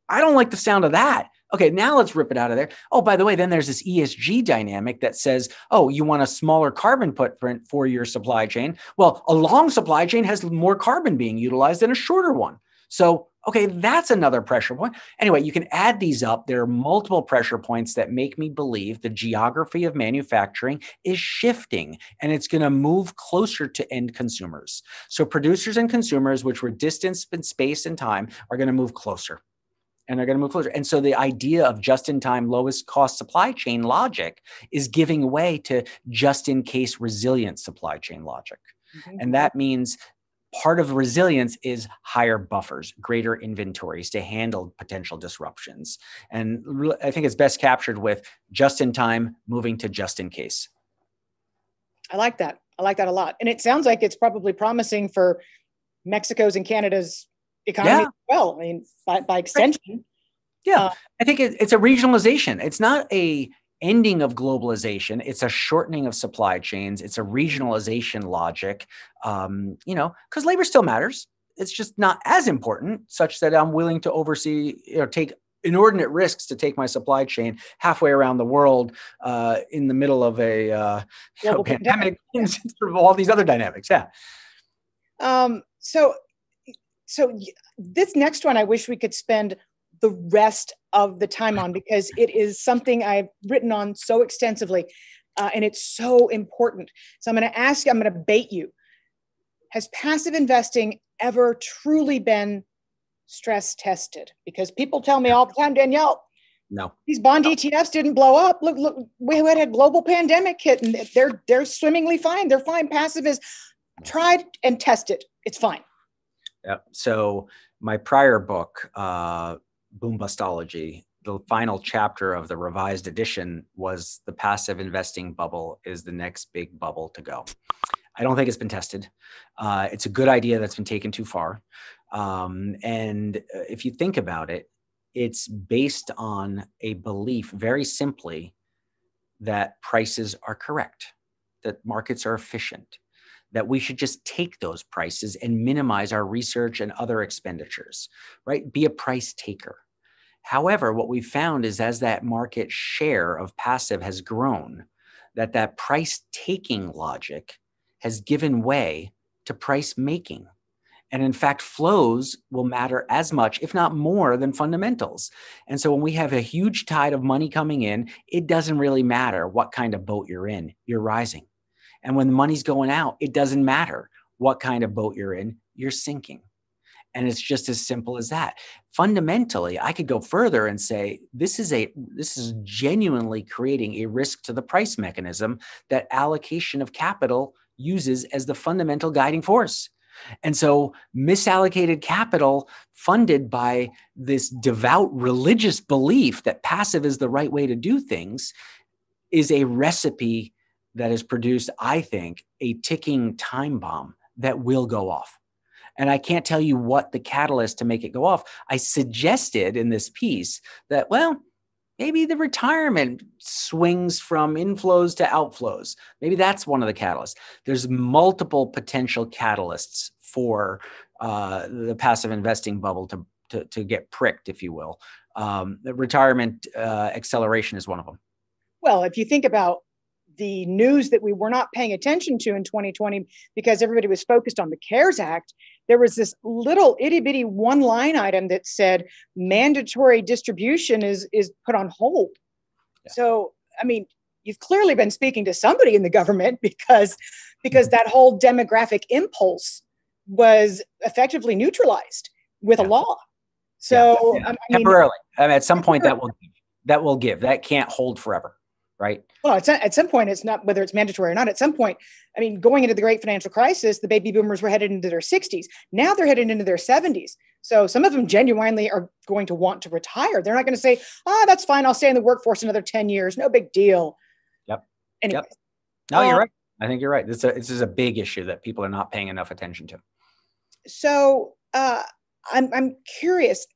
I don't like the sound of that. Okay, now let's rip it out of there. Oh, by the way, then there's this E S G dynamic that says, oh, you want a smaller carbon footprint for your supply chain. Well, a long supply chain has more carbon being utilized than a shorter one. So, okay, that's another pressure point. Anyway, you can add these up. There are multiple pressure points that make me believe the geography of manufacturing is shifting and it's going to move closer to end consumers. So producers and consumers, which were distanced in space and time, are going to move closer. And they're going to move closer. And so the idea of just-in-time, lowest-cost supply chain logic is giving way to just-in-case resilient supply chain logic. Mm-hmm. And that means part of resilience is higher buffers, greater inventories to handle potential disruptions. And I think it's best captured with just-in-time moving to just-in-case. I like that. I like that a lot. And it sounds like it's probably promising for Mexico's and Canada's economy yeah. as well, I mean, by, by extension. Yeah, uh, I think it, it's a regionalization. It's not a ending of globalization. It's a shortening of supply chains. It's a regionalization logic, um, you know, because labor still matters. It's just not as important such that I'm willing to oversee or you know, take inordinate risks to take my supply chain halfway around the world uh, in the middle of a uh, you know, pandemic, pandemic. All these other dynamics. Yeah. Um, so So this next one, I wish we could spend the rest of the time on because it is something I've written on so extensively uh, and it's so important. So I'm going to ask you, I'm going to bait you. Has passive investing ever truly been stress tested? Because people tell me all the time, Danielle, no, these bond no. E T Fs didn't blow up. Look, look, we had a global pandemic hit and they're, they're swimmingly fine. They're fine. Passive is tried and tested. It's fine. Yep. So my prior book, uh, Boombustology, the final chapter of the revised edition was the passive investing bubble is the next big bubble to go. I don't think it's been tested. Uh, it's a good idea that's been taken too far. Um, and if you think about it, it's based on a belief, very simply, that prices are correct, that markets are efficient, that we should just take those prices and minimize our research and other expenditures, right? Be a price taker. However, what we found is as that market share of passive has grown, that that price taking logic has given way to price making. And in fact, flows will matter as much, if not more, than fundamentals. And so when we have a huge tide of money coming in, it doesn't really matter what kind of boat you're in, you're rising. And when the money's going out, it doesn't matter what kind of boat you're in, you're sinking. And it's just as simple as that. Fundamentally, I could go further and say, this is a this is genuinely creating a risk to the price mechanism that allocation of capital uses as the fundamental guiding force. And so misallocated capital funded by this devout religious belief that passive is the right way to do things is a recipe that has produced, I think, a ticking time bomb that will go off. And I can't tell you what the catalyst to make it go off. I suggested in this piece that, well, maybe the retirement swings from inflows to outflows. Maybe that's one of the catalysts. There's multiple potential catalysts for uh, the passive investing bubble to, to, to get pricked, if you will. Um, the retirement uh, acceleration is one of them. Well, if you think about the news that we were not paying attention to in twenty twenty, because everybody was focused on the CARES Act, there was this little itty bitty one line item that said mandatory distribution is, is put on hold. Yeah. So, I mean, you've clearly been speaking to somebody in the government because, because that whole demographic impulse was effectively neutralized with yeah. a law. So yeah. Yeah. I mean, temporarily, I mean, at some point that will, that will give, that can't hold forever. Right. Well, it's, at some point, it's not whether it's mandatory or not. At some point, I mean, going into the great financial crisis, the baby boomers were headed into their sixties. Now they're headed into their seventies. So some of them genuinely are going to want to retire. They're not going to say, oh, that's fine. I'll stay in the workforce another ten years. No big deal. Yep. Anyway. Yep. No, um, you're right. I think you're right. This, a, this is a big issue that people are not paying enough attention to. So uh, I'm, I'm curious,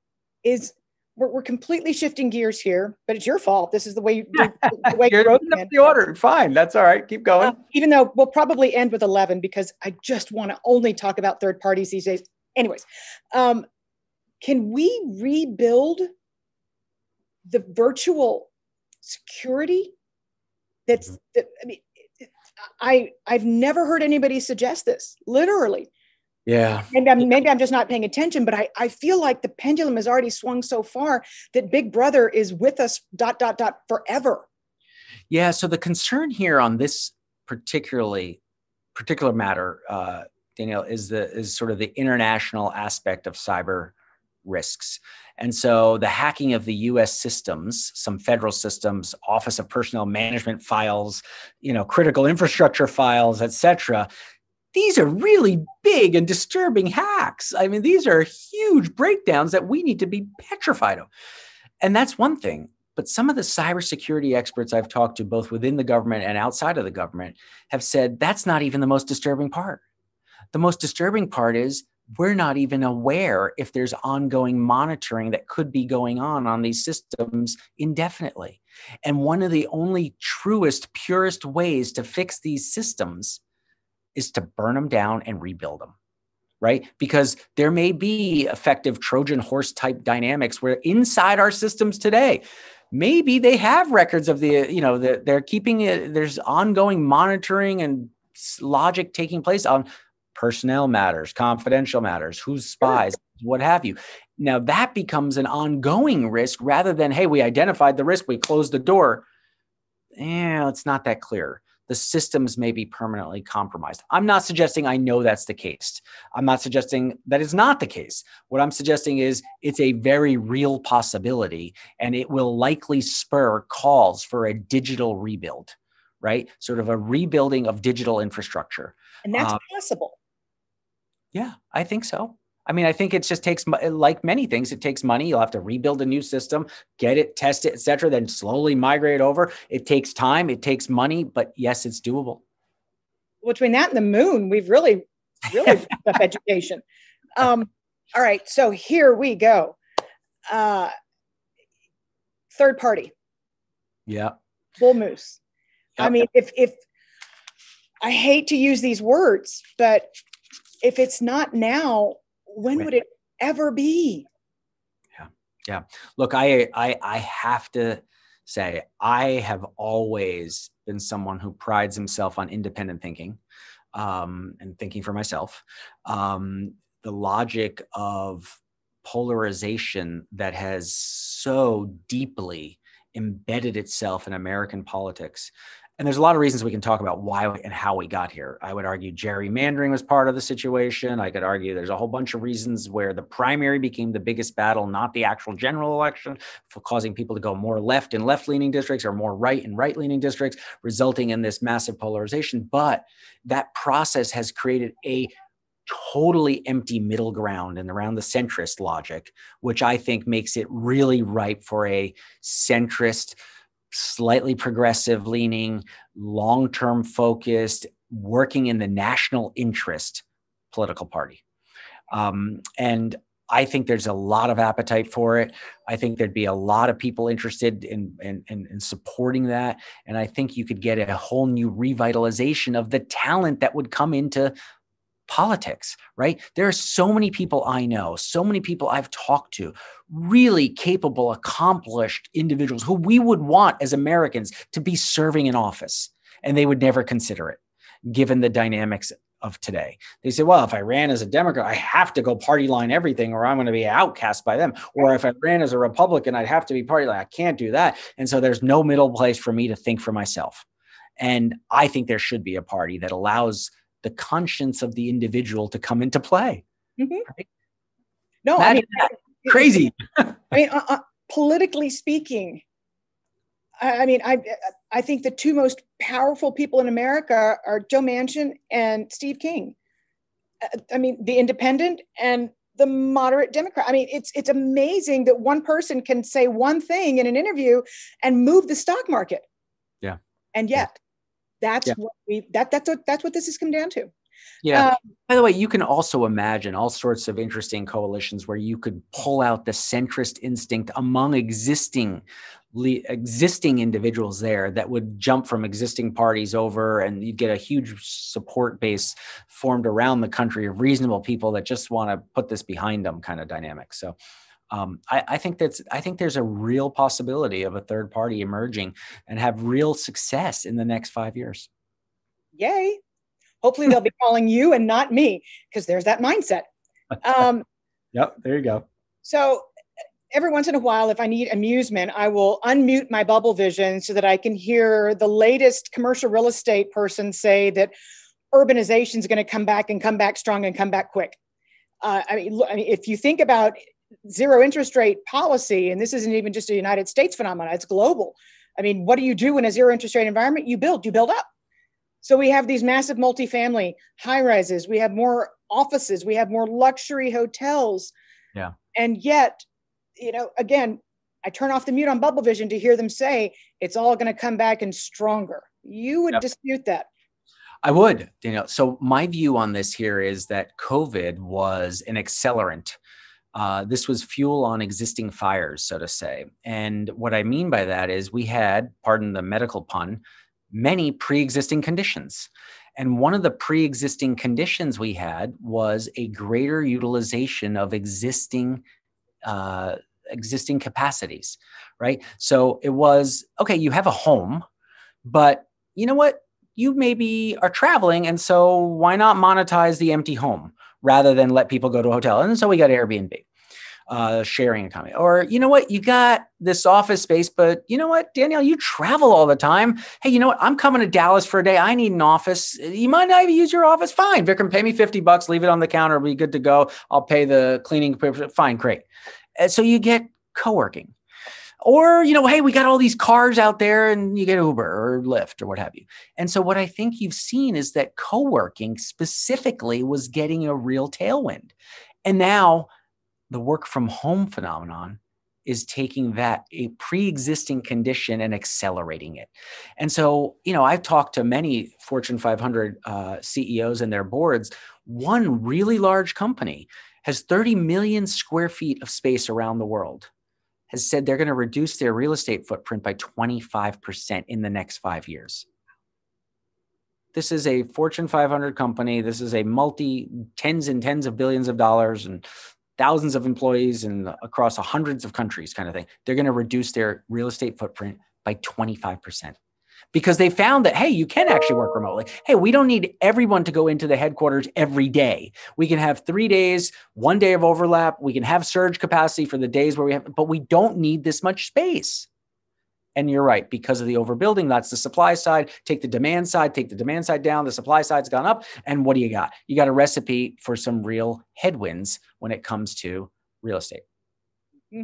is We're completely shifting gears here, but it's your fault. This is the way you, the way you wrote it. The order. Fine. That's all right. Keep going. Uh, even though we'll probably end with eleven because I just want to only talk about third parties these days. Anyways, um, can we rebuild the virtual security? That's, that, I mean, I, I've never heard anybody suggest this, literally. Yeah. And I'm, maybe I'm just not paying attention, but I, I feel like the pendulum has already swung so far that Big Brother is with us dot, dot, dot forever. Yeah. So the concern here on this particularly particular matter, uh, Danielle, is the is sort of the international aspect of cyber risks. And so the hacking of the U S systems, some federal systems, Office of Personnel Management files, you know, critical infrastructure files, et cetera. These are really big and disturbing hacks. I mean, these are huge breakdowns that we need to be petrified of. And that's one thing. But some of the cybersecurity experts I've talked to, both within the government and outside of the government, have said that's not even the most disturbing part. The most disturbing part is we're not even aware if there's ongoing monitoring that could be going on on these systems indefinitely. And one of the only truest, purest ways to fix these systems is to burn them down and rebuild them, right? Because there may be effective Trojan horse type dynamics where inside our systems today, maybe they have records of the, you know, the, they're keeping it, there's ongoing monitoring and logic taking place on personnel matters, confidential matters, who's spies, what have you. Now that becomes an ongoing risk rather than, hey, we identified the risk, we closed the door. Eh, it's not that clear. The systems may be permanently compromised. I'm not suggesting I know that's the case. I'm not suggesting that it's not the case. What I'm suggesting is it's a very real possibility, and it will likely spur calls for a digital rebuild, right? Sort of a rebuilding of digital infrastructure. And that's um, possible. Yeah, I think so. I mean, I think it just takes, like many things, it takes money. You'll have to rebuild a new system, get it, test it, et cetera, then slowly migrate over. It takes time, it takes money, but yes, it's doable. Between that and the moon, we've really, really picked up education. Um, all right, so here we go. Uh, third party. Yeah. Bull moose. Yep. I mean, if if I hate to use these words, but if it's not now, when would it ever be? Yeah. Yeah. Look, I, I, I have to say, I have always been someone who prides himself on independent thinking, um, and thinking for myself. Um, the logic of polarization that has so deeply embedded itself in American politics. And there's a lot of reasons we can talk about why and how we got here. I would argue gerrymandering was part of the situation. I could argue there's a whole bunch of reasons where the primary became the biggest battle, not the actual general election, for causing people to go more left and left-leaning districts or more right and right-leaning districts, resulting in this massive polarization. But that process has created a totally empty middle ground and around the centrist logic, which I think makes it really ripe for a centrist, slightly progressive leaning, long-term focused, working in the national interest political party. Um, and I think there's a lot of appetite for it. I think there'd be a lot of people interested in, in, in, in supporting that. And I think you could get a whole new revitalization of the talent that would come into politics, right? There are so many people I know, so many people I've talked to, really capable, accomplished individuals who we would want as Americans to be serving in office, and they would never consider it, given the dynamics of today. They say, well, if I ran as a Democrat, I have to go party line everything, or I'm going to be outcast by them. Or if I ran as a Republican, I'd have to be party line. I can't do that. And so there's no middle place for me to think for myself. And I think there should be a party that allows the conscience of the individual to come into play. Mm-hmm. Right? No, that I mean, that. Crazy. I mean, uh, uh, politically speaking, I mean, I I think the two most powerful people in America are Joe Manchin and Steve King. I mean, the independent and the moderate Democrat. I mean, it's it's amazing that one person can say one thing in an interview and move the stock market. Yeah. And yet, yeah. that's yeah. what we that that's what that's what this has come down to. Yeah. Um, By the way, you can also imagine all sorts of interesting coalitions where you could pull out the centrist instinct among existing existing individuals there that would jump from existing parties over, and you'd get a huge support base formed around the country of reasonable people that just want to put this behind them kind of dynamic. So um, I, I think that's, I think there's a real possibility of a third party emerging and have real success in the next five years. Yay. Hopefully they'll be calling you and not me, because there's that mindset. Um, yep, there you go. So every once in a while, if I need amusement, I will unmute my bubble vision so that I can hear the latest commercial real estate person say that urbanization is going to come back and come back strong and come back quick. Uh, I mean, look, I mean, if you think about zero interest rate policy, and this isn't even just a United States phenomenon, it's global. I mean, what do you do in a zero interest rate environment? You build, you build up. So we have these massive multifamily high rises. We have more offices. We have more luxury hotels. Yeah. And yet, you know, again, I turn off the mute on bubble vision to hear them say, it's all going to come back and stronger. You would yep. dispute that. I would, Danielle. So my view on this here is that COVID was an accelerant. Uh, this was fuel on existing fires, so to say. And what I mean by that is we had, pardon the medical pun, many pre-existing conditions. And one of the pre-existing conditions we had was a greater utilization of existing uh, existing capacities, right? So it was, okay, you have a home, but you know what? You maybe are traveling, and so why not monetize the empty home rather than let people go to a hotel? And so we got Airbnb. Uh, sharing economy, or you know what, you got this office space, but you know what, Danielle, you travel all the time. Hey, you know what, I'm coming to Dallas for a day. I need an office. You might not even use your office. Fine, Vikram, pay me fifty bucks, leave it on the counter. It'll be good to go. I'll pay the cleaning. Fine, great. And so you get co-working, or, you know, hey, we got all these cars out there, and you get Uber or Lyft or what have you. And so what I think you've seen is that co-working specifically was getting a real tailwind. And now the work from home phenomenon is taking that a pre-existing condition and accelerating it. And so, you know, I've talked to many Fortune five hundred uh, C E Os and their boards. One really large company has thirty million square feet of space around the world, has said they're going to reduce their real estate footprint by twenty-five percent in the next five years. This is a Fortune five hundred company. This is a multi tens and tens of billions of dollars and thousands of employees and across hundreds of countries kind of thing. They're going to reduce their real estate footprint by twenty-five percent because they found that, hey, you can actually work remotely. Hey, we don't need everyone to go into the headquarters every day. We can have three days, one day of overlap. We can have surge capacity for the days where we have, but we don't need this much space. And you're right, because of the overbuilding, that's the supply side. Take the demand side, take the demand side down, the supply side's gone up. And what do you got? You got a recipe for some real headwinds when it comes to real estate, mm-hmm.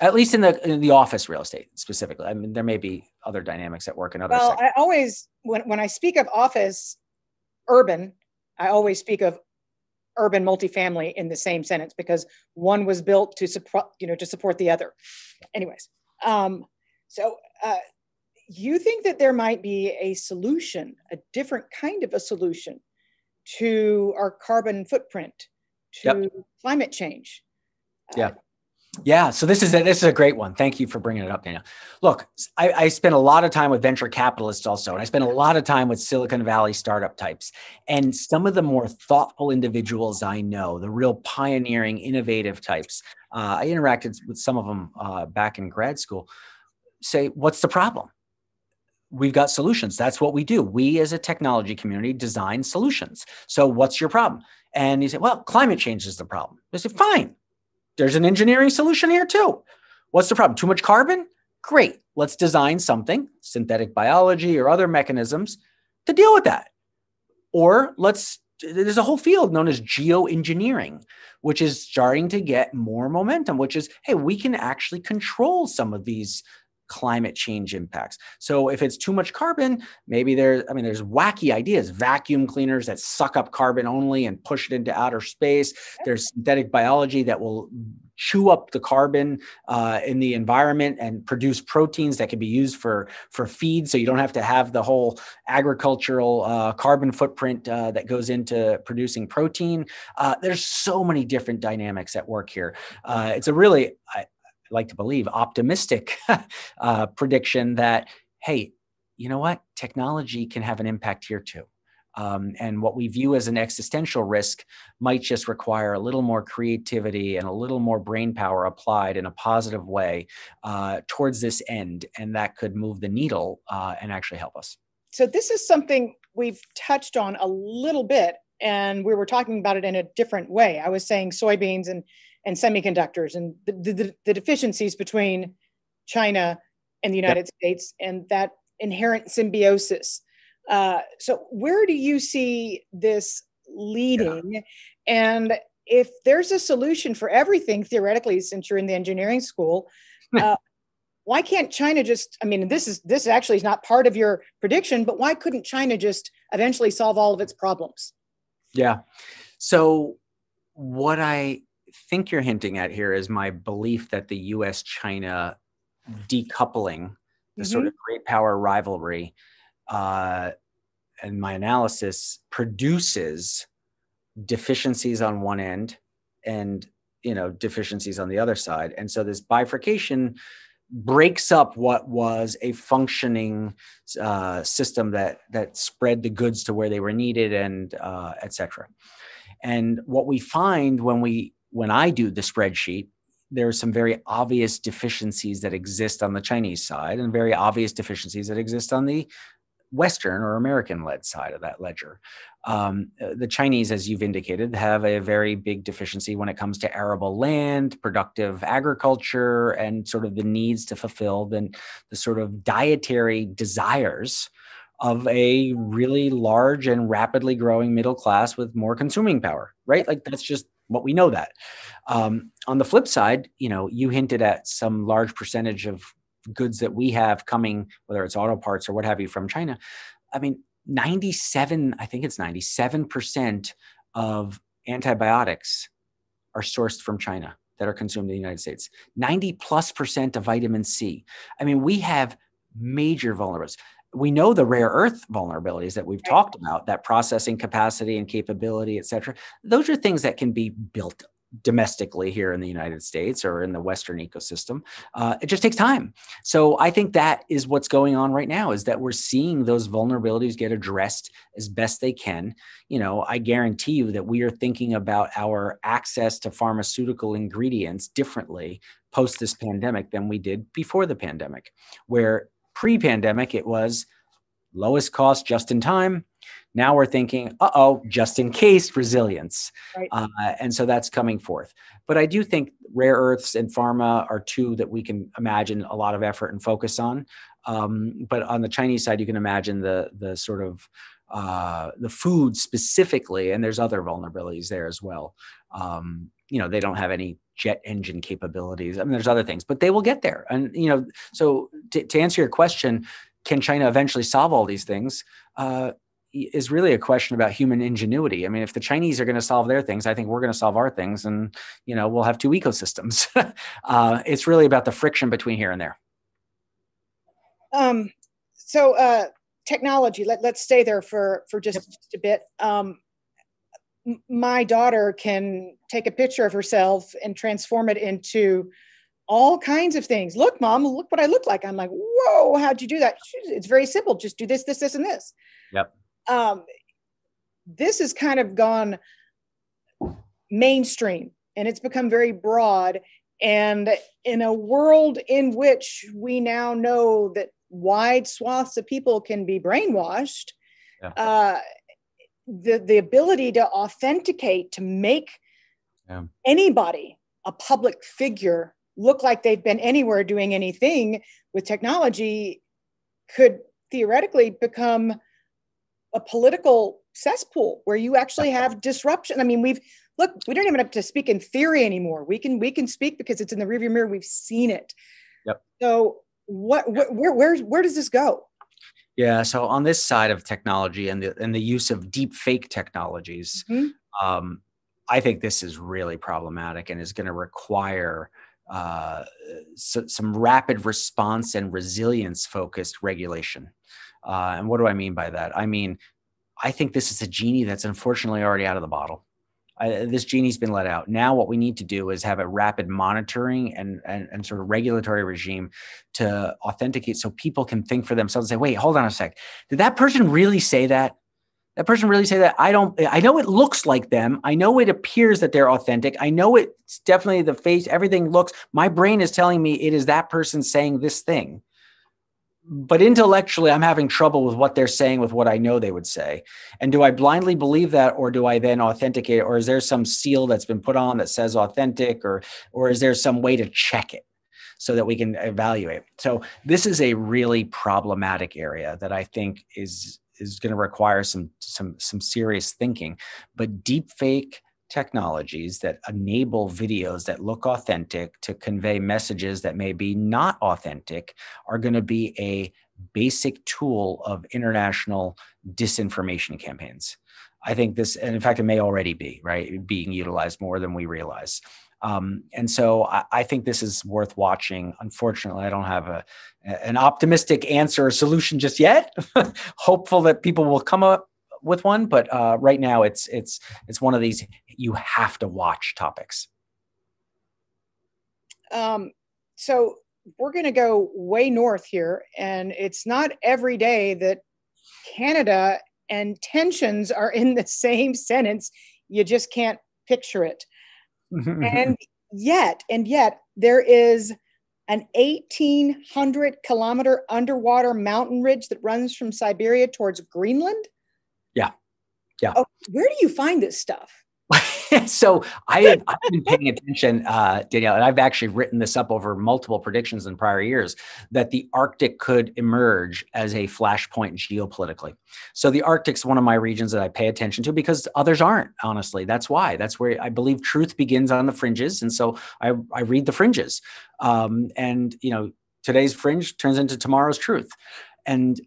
at least in the in the office real estate specifically. I mean, there may be other dynamics at work in other well, sectors. I always, when, when I speak of office urban, I always speak of urban multifamily in the same sentence because one was built to support, you know, to support the other. Anyways, um, so uh, you think that there might be a solution, a different kind of a solution to our carbon footprint, to yep. climate change. Yeah. Uh, Yeah. So this is a, this is a great one. Thank you for bringing it up, Danielle. Look, I, I spend a lot of time with venture capitalists also, and I spend a lot of time with Silicon Valley startup types. And some of the more thoughtful individuals I know, the real pioneering, innovative types, uh, I interacted with some of them uh, back in grad school, say, what's the problem? We've got solutions. That's what we do. We as a technology community design solutions. So what's your problem? And you say, well, climate change is the problem. They say, fine. There's an engineering solution here too. What's the problem? Too much carbon? Great. Let's design something, synthetic biology or other mechanisms to deal with that. Or let's, there's a whole field known as geoengineering, which is starting to get more momentum, which is, hey, we can actually control some of these climate change impacts. So if it's too much carbon, maybe there, I mean, there's wacky ideas, vacuum cleaners that suck up carbon only and push it into outer space. There's synthetic biology that will chew up the carbon uh, in the environment and produce proteins that can be used for, for feed. So you don't have to have the whole agricultural uh, carbon footprint uh, that goes into producing protein. Uh, there's so many different dynamics at work here. Uh, it's a really, I, like to believe, optimistic uh, prediction that, hey, you know what? Technology can have an impact here too. Um, and what we view as an existential risk might just require a little more creativity and a little more brain power applied in a positive way uh, towards this end. And that could move the needle uh, and actually help us. So this is something we've touched on a little bit, and we were talking about it in a different way. I was saying soybeans and and semiconductors and the, the, the deficiencies between China and the United yep. States and that inherent symbiosis. Uh, so where do you see this leading? Yeah. And if there's a solution for everything, theoretically, since you're in the engineering school, uh, why can't China just, I mean, this is this actually is not part of your prediction, but why couldn't China just eventually solve all of its problems? Yeah. So what I think you're hinting at here is my belief that the U S China decoupling, the mm-hmm. sort of great power rivalry, uh, and my analysis produces deficiencies on one end and, you know, deficiencies on the other side. And so this bifurcation breaks up what was a functioning uh, system that that spread the goods to where they were needed and uh, et cetera. And what we find when we When I do the spreadsheet, there are some very obvious deficiencies that exist on the Chinese side and very obvious deficiencies that exist on the Western or American-led side of that ledger. Um, the Chinese, as you've indicated, have a very big deficiency when it comes to arable land, productive agriculture, and sort of the needs to fulfill the, the sort of dietary desires of a really large and rapidly growing middle class with more consuming power, right? Like that's just what we know that. Um, on the flip side, you know, you hinted at some large percentage of goods that we have coming, whether it's auto parts or what have you, from China. I mean, ninety-seven, I think it's ninety-seven percent of antibiotics are sourced from China that are consumed in the United States. ninety plus percent of vitamin C. I mean, we have major vulnerabilities. We know the rare earth vulnerabilities that we've talked about, that processing capacity and capability, et cetera. Those are things that can be built domestically here in the United States or in the Western ecosystem. Uh, it just takes time. So I think that is what's going on right now, is that we're seeing those vulnerabilities get addressed as best they can. You know, I guarantee you that we are thinking about our access to pharmaceutical ingredients differently post this pandemic than we did before the pandemic, where pre-pandemic, it was lowest cost, just in time. Now we're thinking, uh-oh, just in case resilience. Right. Uh, and so that's coming forth. But I do think rare earths and pharma are two that we can imagine a lot of effort and focus on. Um, but on the Chinese side, you can imagine the the sort of uh, the food specifically, and there's other vulnerabilities there as well. Um, you know, they don't have any jet engine capabilities. I mean, there's other things, but they will get there. And, you know, so to, to answer your question, can China eventually solve all these things? Uh, is really a question about human ingenuity. I mean, if the Chinese are going to solve their things, I think we're going to solve our things, and you know, we'll have two ecosystems. uh, it's really about the friction between here and there. Um, so uh, technology, let, let's stay there for, for just, yep. just a bit. Um, my daughter can take a picture of herself and transform it into all kinds of things. Look, mom, look what I look like. I'm like, whoa, how'd you do that? It's very simple. Just do this, this, this, and this. Yep. Um, this has kind of gone mainstream and it's become very broad. And in a world in which we now know that wide swaths of people can be brainwashed, yeah. uh, the, the ability to authenticate, to make yeah. anybody, a public figure, look like they've been anywhere doing anything with technology could theoretically become a political cesspool where you actually have disruption. I mean, we've, look, we don't even have to speak in theory anymore. We can, we can speak because it's in the rearview mirror. We've seen it. Yep. So what, what, where, where, where does this go? Yeah. So on this side of technology and the, and the use of deep fake technologies, mm-hmm. um, I think this is really problematic and is going to require uh, so, some rapid response and resilience focused regulation. Uh, and what do I mean by that? I mean, I think this is a genie that's unfortunately already out of the bottle. I, this genie's been let out. Now what we need to do is have a rapid monitoring and, and, and sort of regulatory regime to authenticate so people can think for themselves and say, wait, hold on a sec. Did that person really say that? That person really say that? I don't, I know it looks like them. I know it appears that they're authentic. I know it's definitely the face, everything looks, my brain is telling me it is that person saying this thing. But intellectually, I'm having trouble with what they're saying, with what I know they would say. And do I blindly believe that, or do I then authenticate it? Or is there some seal that's been put on that says authentic, or, or is there some way to check it so that we can evaluate? So this is a really problematic area that I think is, is going to require some, some, some serious thinking. But deepfake technologies that enable videos that look authentic to convey messages that may be not authentic are going to be a basic tool of international disinformation campaigns. I think this, and in fact, it may already be, right, being utilized more than we realize. Um, and so I, I think this is worth watching. Unfortunately, I don't have a, an optimistic answer or solution just yet. Hopeful that people will come up with one, but uh, right now it's it's it's one of these you have to watch topics. Um, so we're going to go way north here, and it's not every day that Canada and tensions are in the same sentence. You just can't picture it. and yet, and yet there is an eighteen hundred kilometer underwater mountain ridge that runs from Siberia towards Greenland. Yeah. Yeah. Oh, where do you find this stuff? so I have, I've been paying attention, uh, Danielle, and I've actually written this up over multiple predictions in prior years that the Arctic could emerge as a flashpoint geopolitically. So the Arctic's one of my regions that I pay attention to because others aren't, honestly. That's why. That's where I believe truth begins on the fringes. And so I, I read the fringes. Um, and, you know, today's fringe turns into tomorrow's truth. And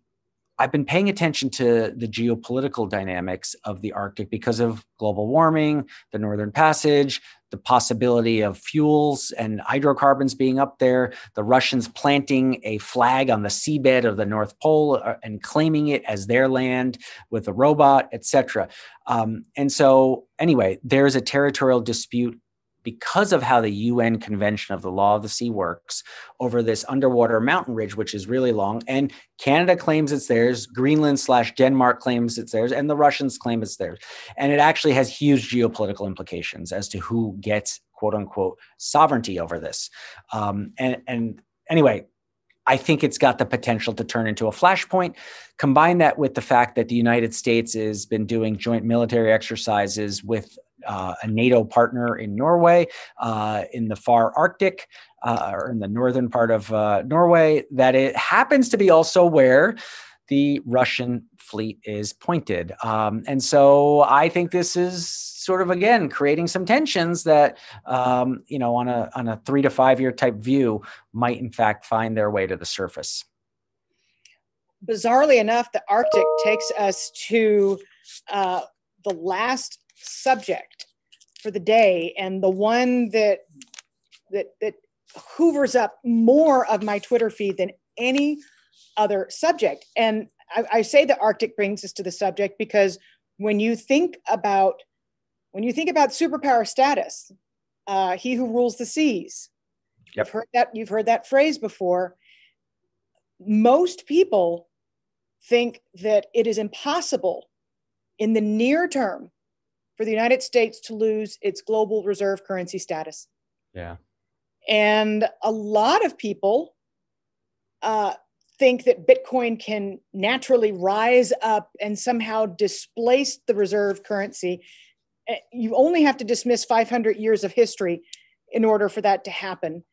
I've been paying attention to the geopolitical dynamics of the Arctic because of global warming, the Northern Passage, the possibility of fuels and hydrocarbons being up there, the Russians planting a flag on the seabed of the North Pole and claiming it as their land with a robot, et cetera. Um, and so anyway, there is a territorial dispute because of how the U N Convention of the Law of the Sea works over this underwater mountain ridge, which is really long. And Canada claims it's theirs, Greenland slash Denmark claims it's theirs, and the Russians claim it's theirs. And it actually has huge geopolitical implications as to who gets, quote unquote, sovereignty over this. Um, and, and anyway, I think it's got the potential to turn into a flashpoint. Combine that with the fact that the United States has been doing joint military exercises with Uh, a NATO partner in Norway, uh, in the far Arctic, uh, or in the northern part of uh, Norway, that it happens to be also where the Russian fleet is pointed. Um, and so I think this is sort of, again, creating some tensions that, um, you know, on a, on a three to five year type view might in fact find their way to the surface. bizarrely enough, the Arctic takes us to uh, the last subject for the day, and the one that that that hoovers up more of my Twitter feed than any other subject. And I, I say the Arctic brings us to the subject because when you think about when you think about superpower status, uh, he who rules the seas. Yep. You've heard that. You've heard that phrase before. Most people think that it is impossible in the near term for the United States to lose its global reserve currency status. Yeah. And a lot of people uh, think that Bitcoin can naturally rise up and somehow displace the reserve currency. You only have to dismiss five hundred years of history in order for that to happen,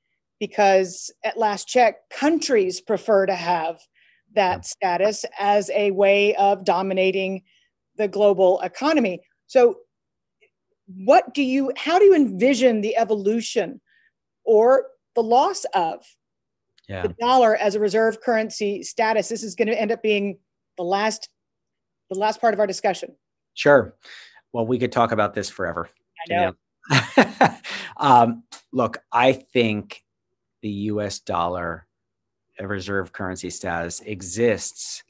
because at last check, countries prefer to have that yeah. status as a way of dominating the global economy. So what do you, how do you envision the evolution or the loss of yeah. the dollar as a reserve currency status? This is going to end up being the last, the last part of our discussion. Sure. Well, we could talk about this forever. I know. Yeah. um, look, I think the U S dollar, a reserve currency status, exists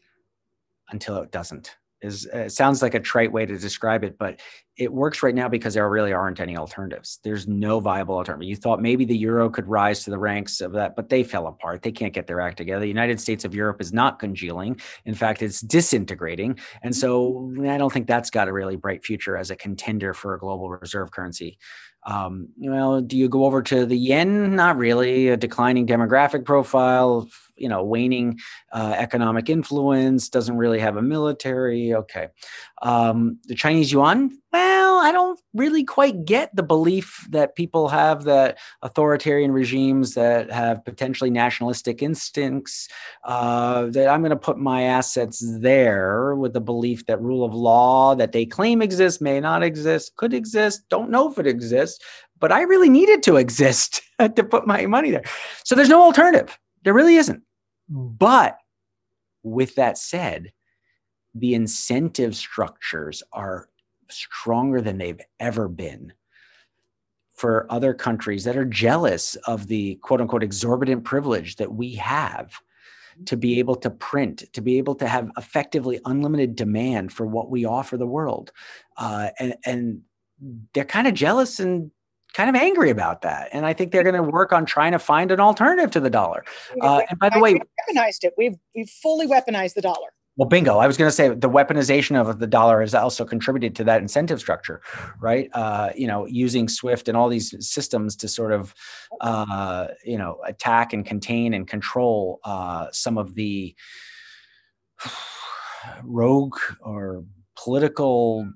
until it doesn't. Is, it sounds like a trite way to describe it, but it works right now because there really aren't any alternatives. There's no viable alternative. You thought maybe the euro could rise to the ranks of that, but they fell apart. They can't get their act together. The United States of Europe is not congealing. In fact, it's disintegrating. And so I don't think that's got a really bright future as a contender for a global reserve currency. Um, well, do you go over to the yen? Not really. A declining demographic profile, you know, waning uh, economic influence, doesn't really have a military. Okay. Um, the Chinese yuan? Well, I don't really quite get the belief that people have that authoritarian regimes that have potentially nationalistic instincts, uh, that I'm going to put my assets there with the belief that rule of law that they claim exists, may not exist, could exist, don't know if it exists, but I really need it to exist to put my money there. So there's no alternative. There really isn't. But with that said, the incentive structures are stronger than they've ever been for other countries that are jealous of the quote unquote exorbitant privilege that we have to be able to print, to be able to have effectively unlimited demand for what we offer the world. Uh, and, and they're kind of jealous and kind of angry about that. And I think they're going to work on trying to find an alternative to the dollar. Uh, and by the way, we've weaponized it. We've, we've fully weaponized the dollar. Well, bingo. I was going to say the weaponization of the dollar has also contributed to that incentive structure, right? Uh, you know, using SWIFT and all these systems to sort of, uh, you know, attack and contain and control uh, some of the rogue or political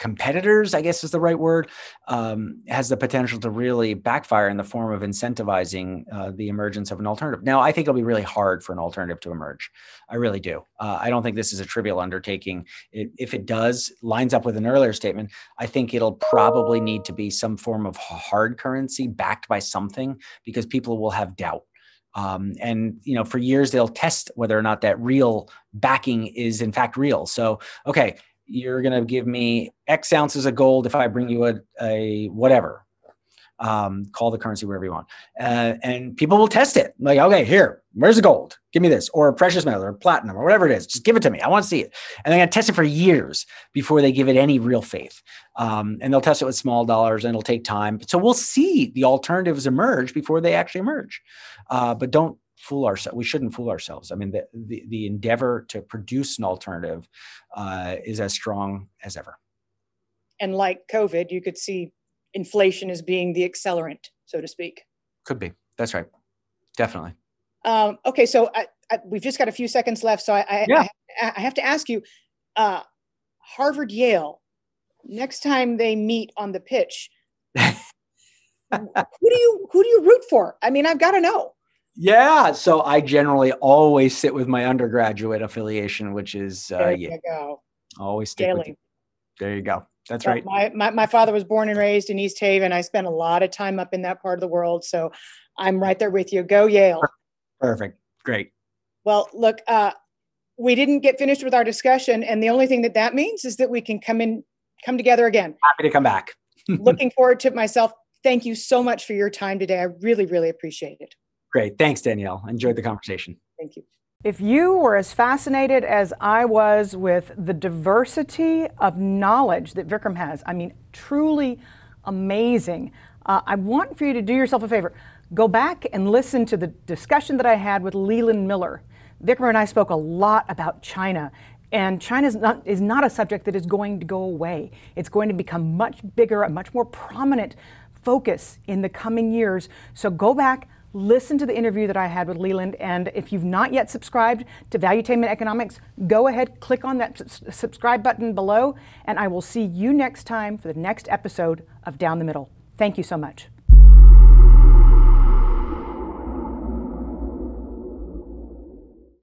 competitors, I guess is the right word, um, has the potential to really backfire in the form of incentivizing uh, the emergence of an alternative. Now, I think it'll be really hard for an alternative to emerge. I really do. Uh, I don't think this is a trivial undertaking. It, if it does, lines up with an earlier statement, I think it'll probably need to be some form of hard currency backed by something, because people will have doubt. Um, and, you know, for years, they'll test whether or not that real backing is in fact real. So, okay, you're going to give me X ounces of gold if I bring you a, a whatever, um, call the currency whatever you want. Uh, and people will test it. Like, okay, here, where's the gold? Give me this, or precious metal or platinum or whatever it is. Just give it to me. I want to see it. And they're going to test it for years before they give it any real faith. Um, and they'll test it with small dollars and it'll take time. So we'll see the alternatives emerge before they actually emerge. Uh, but don't fool ourselves. We shouldn't fool ourselves. I mean, the, the, the endeavor to produce an alternative uh, is as strong as ever. And like COVID, you could see inflation as being the accelerant, so to speak. Could be. That's right. Definitely. Um, okay. So I, I, we've just got a few seconds left. So I, I, yeah. I, I have to ask you, uh, Harvard, Yale, next time they meet on the pitch, who do you, who do you root for? I mean, I've got to know. Yeah. So I generally always sit with my undergraduate affiliation, which is, uh, there you yeah, go. always stick with you. There you go. That's so right. My, my, my father was born and raised in East Haven. I spent a lot of time up in that part of the world. So I'm right there with you. Go Yale. Perfect. Great. Well, look, uh, we didn't get finished with our discussion. And the only thing that that means is that we can come in, come together again. Happy to come back. Looking forward to it myself. Thank you so much for your time today. I really, really appreciate it. Great. Thanks, Danielle. Enjoyed the conversation. Thank you. If you were as fascinated as I was with the diversity of knowledge that Vikram has, I mean, truly amazing. Uh, I want for you to do yourself a favor. Go back and listen to the discussion that I had with Leland Miller. Vikram and I spoke a lot about China, and China is not, is not a subject that is going to go away. It's going to become much bigger, a much more prominent focus in the coming years. So go back. Listen to the interview that I had with Leland, and if you've not yet subscribed to Valuetainment Economics, go ahead, click on that subscribe button below, and I will see you next time for the next episode of Down the Middle. Thank you so much.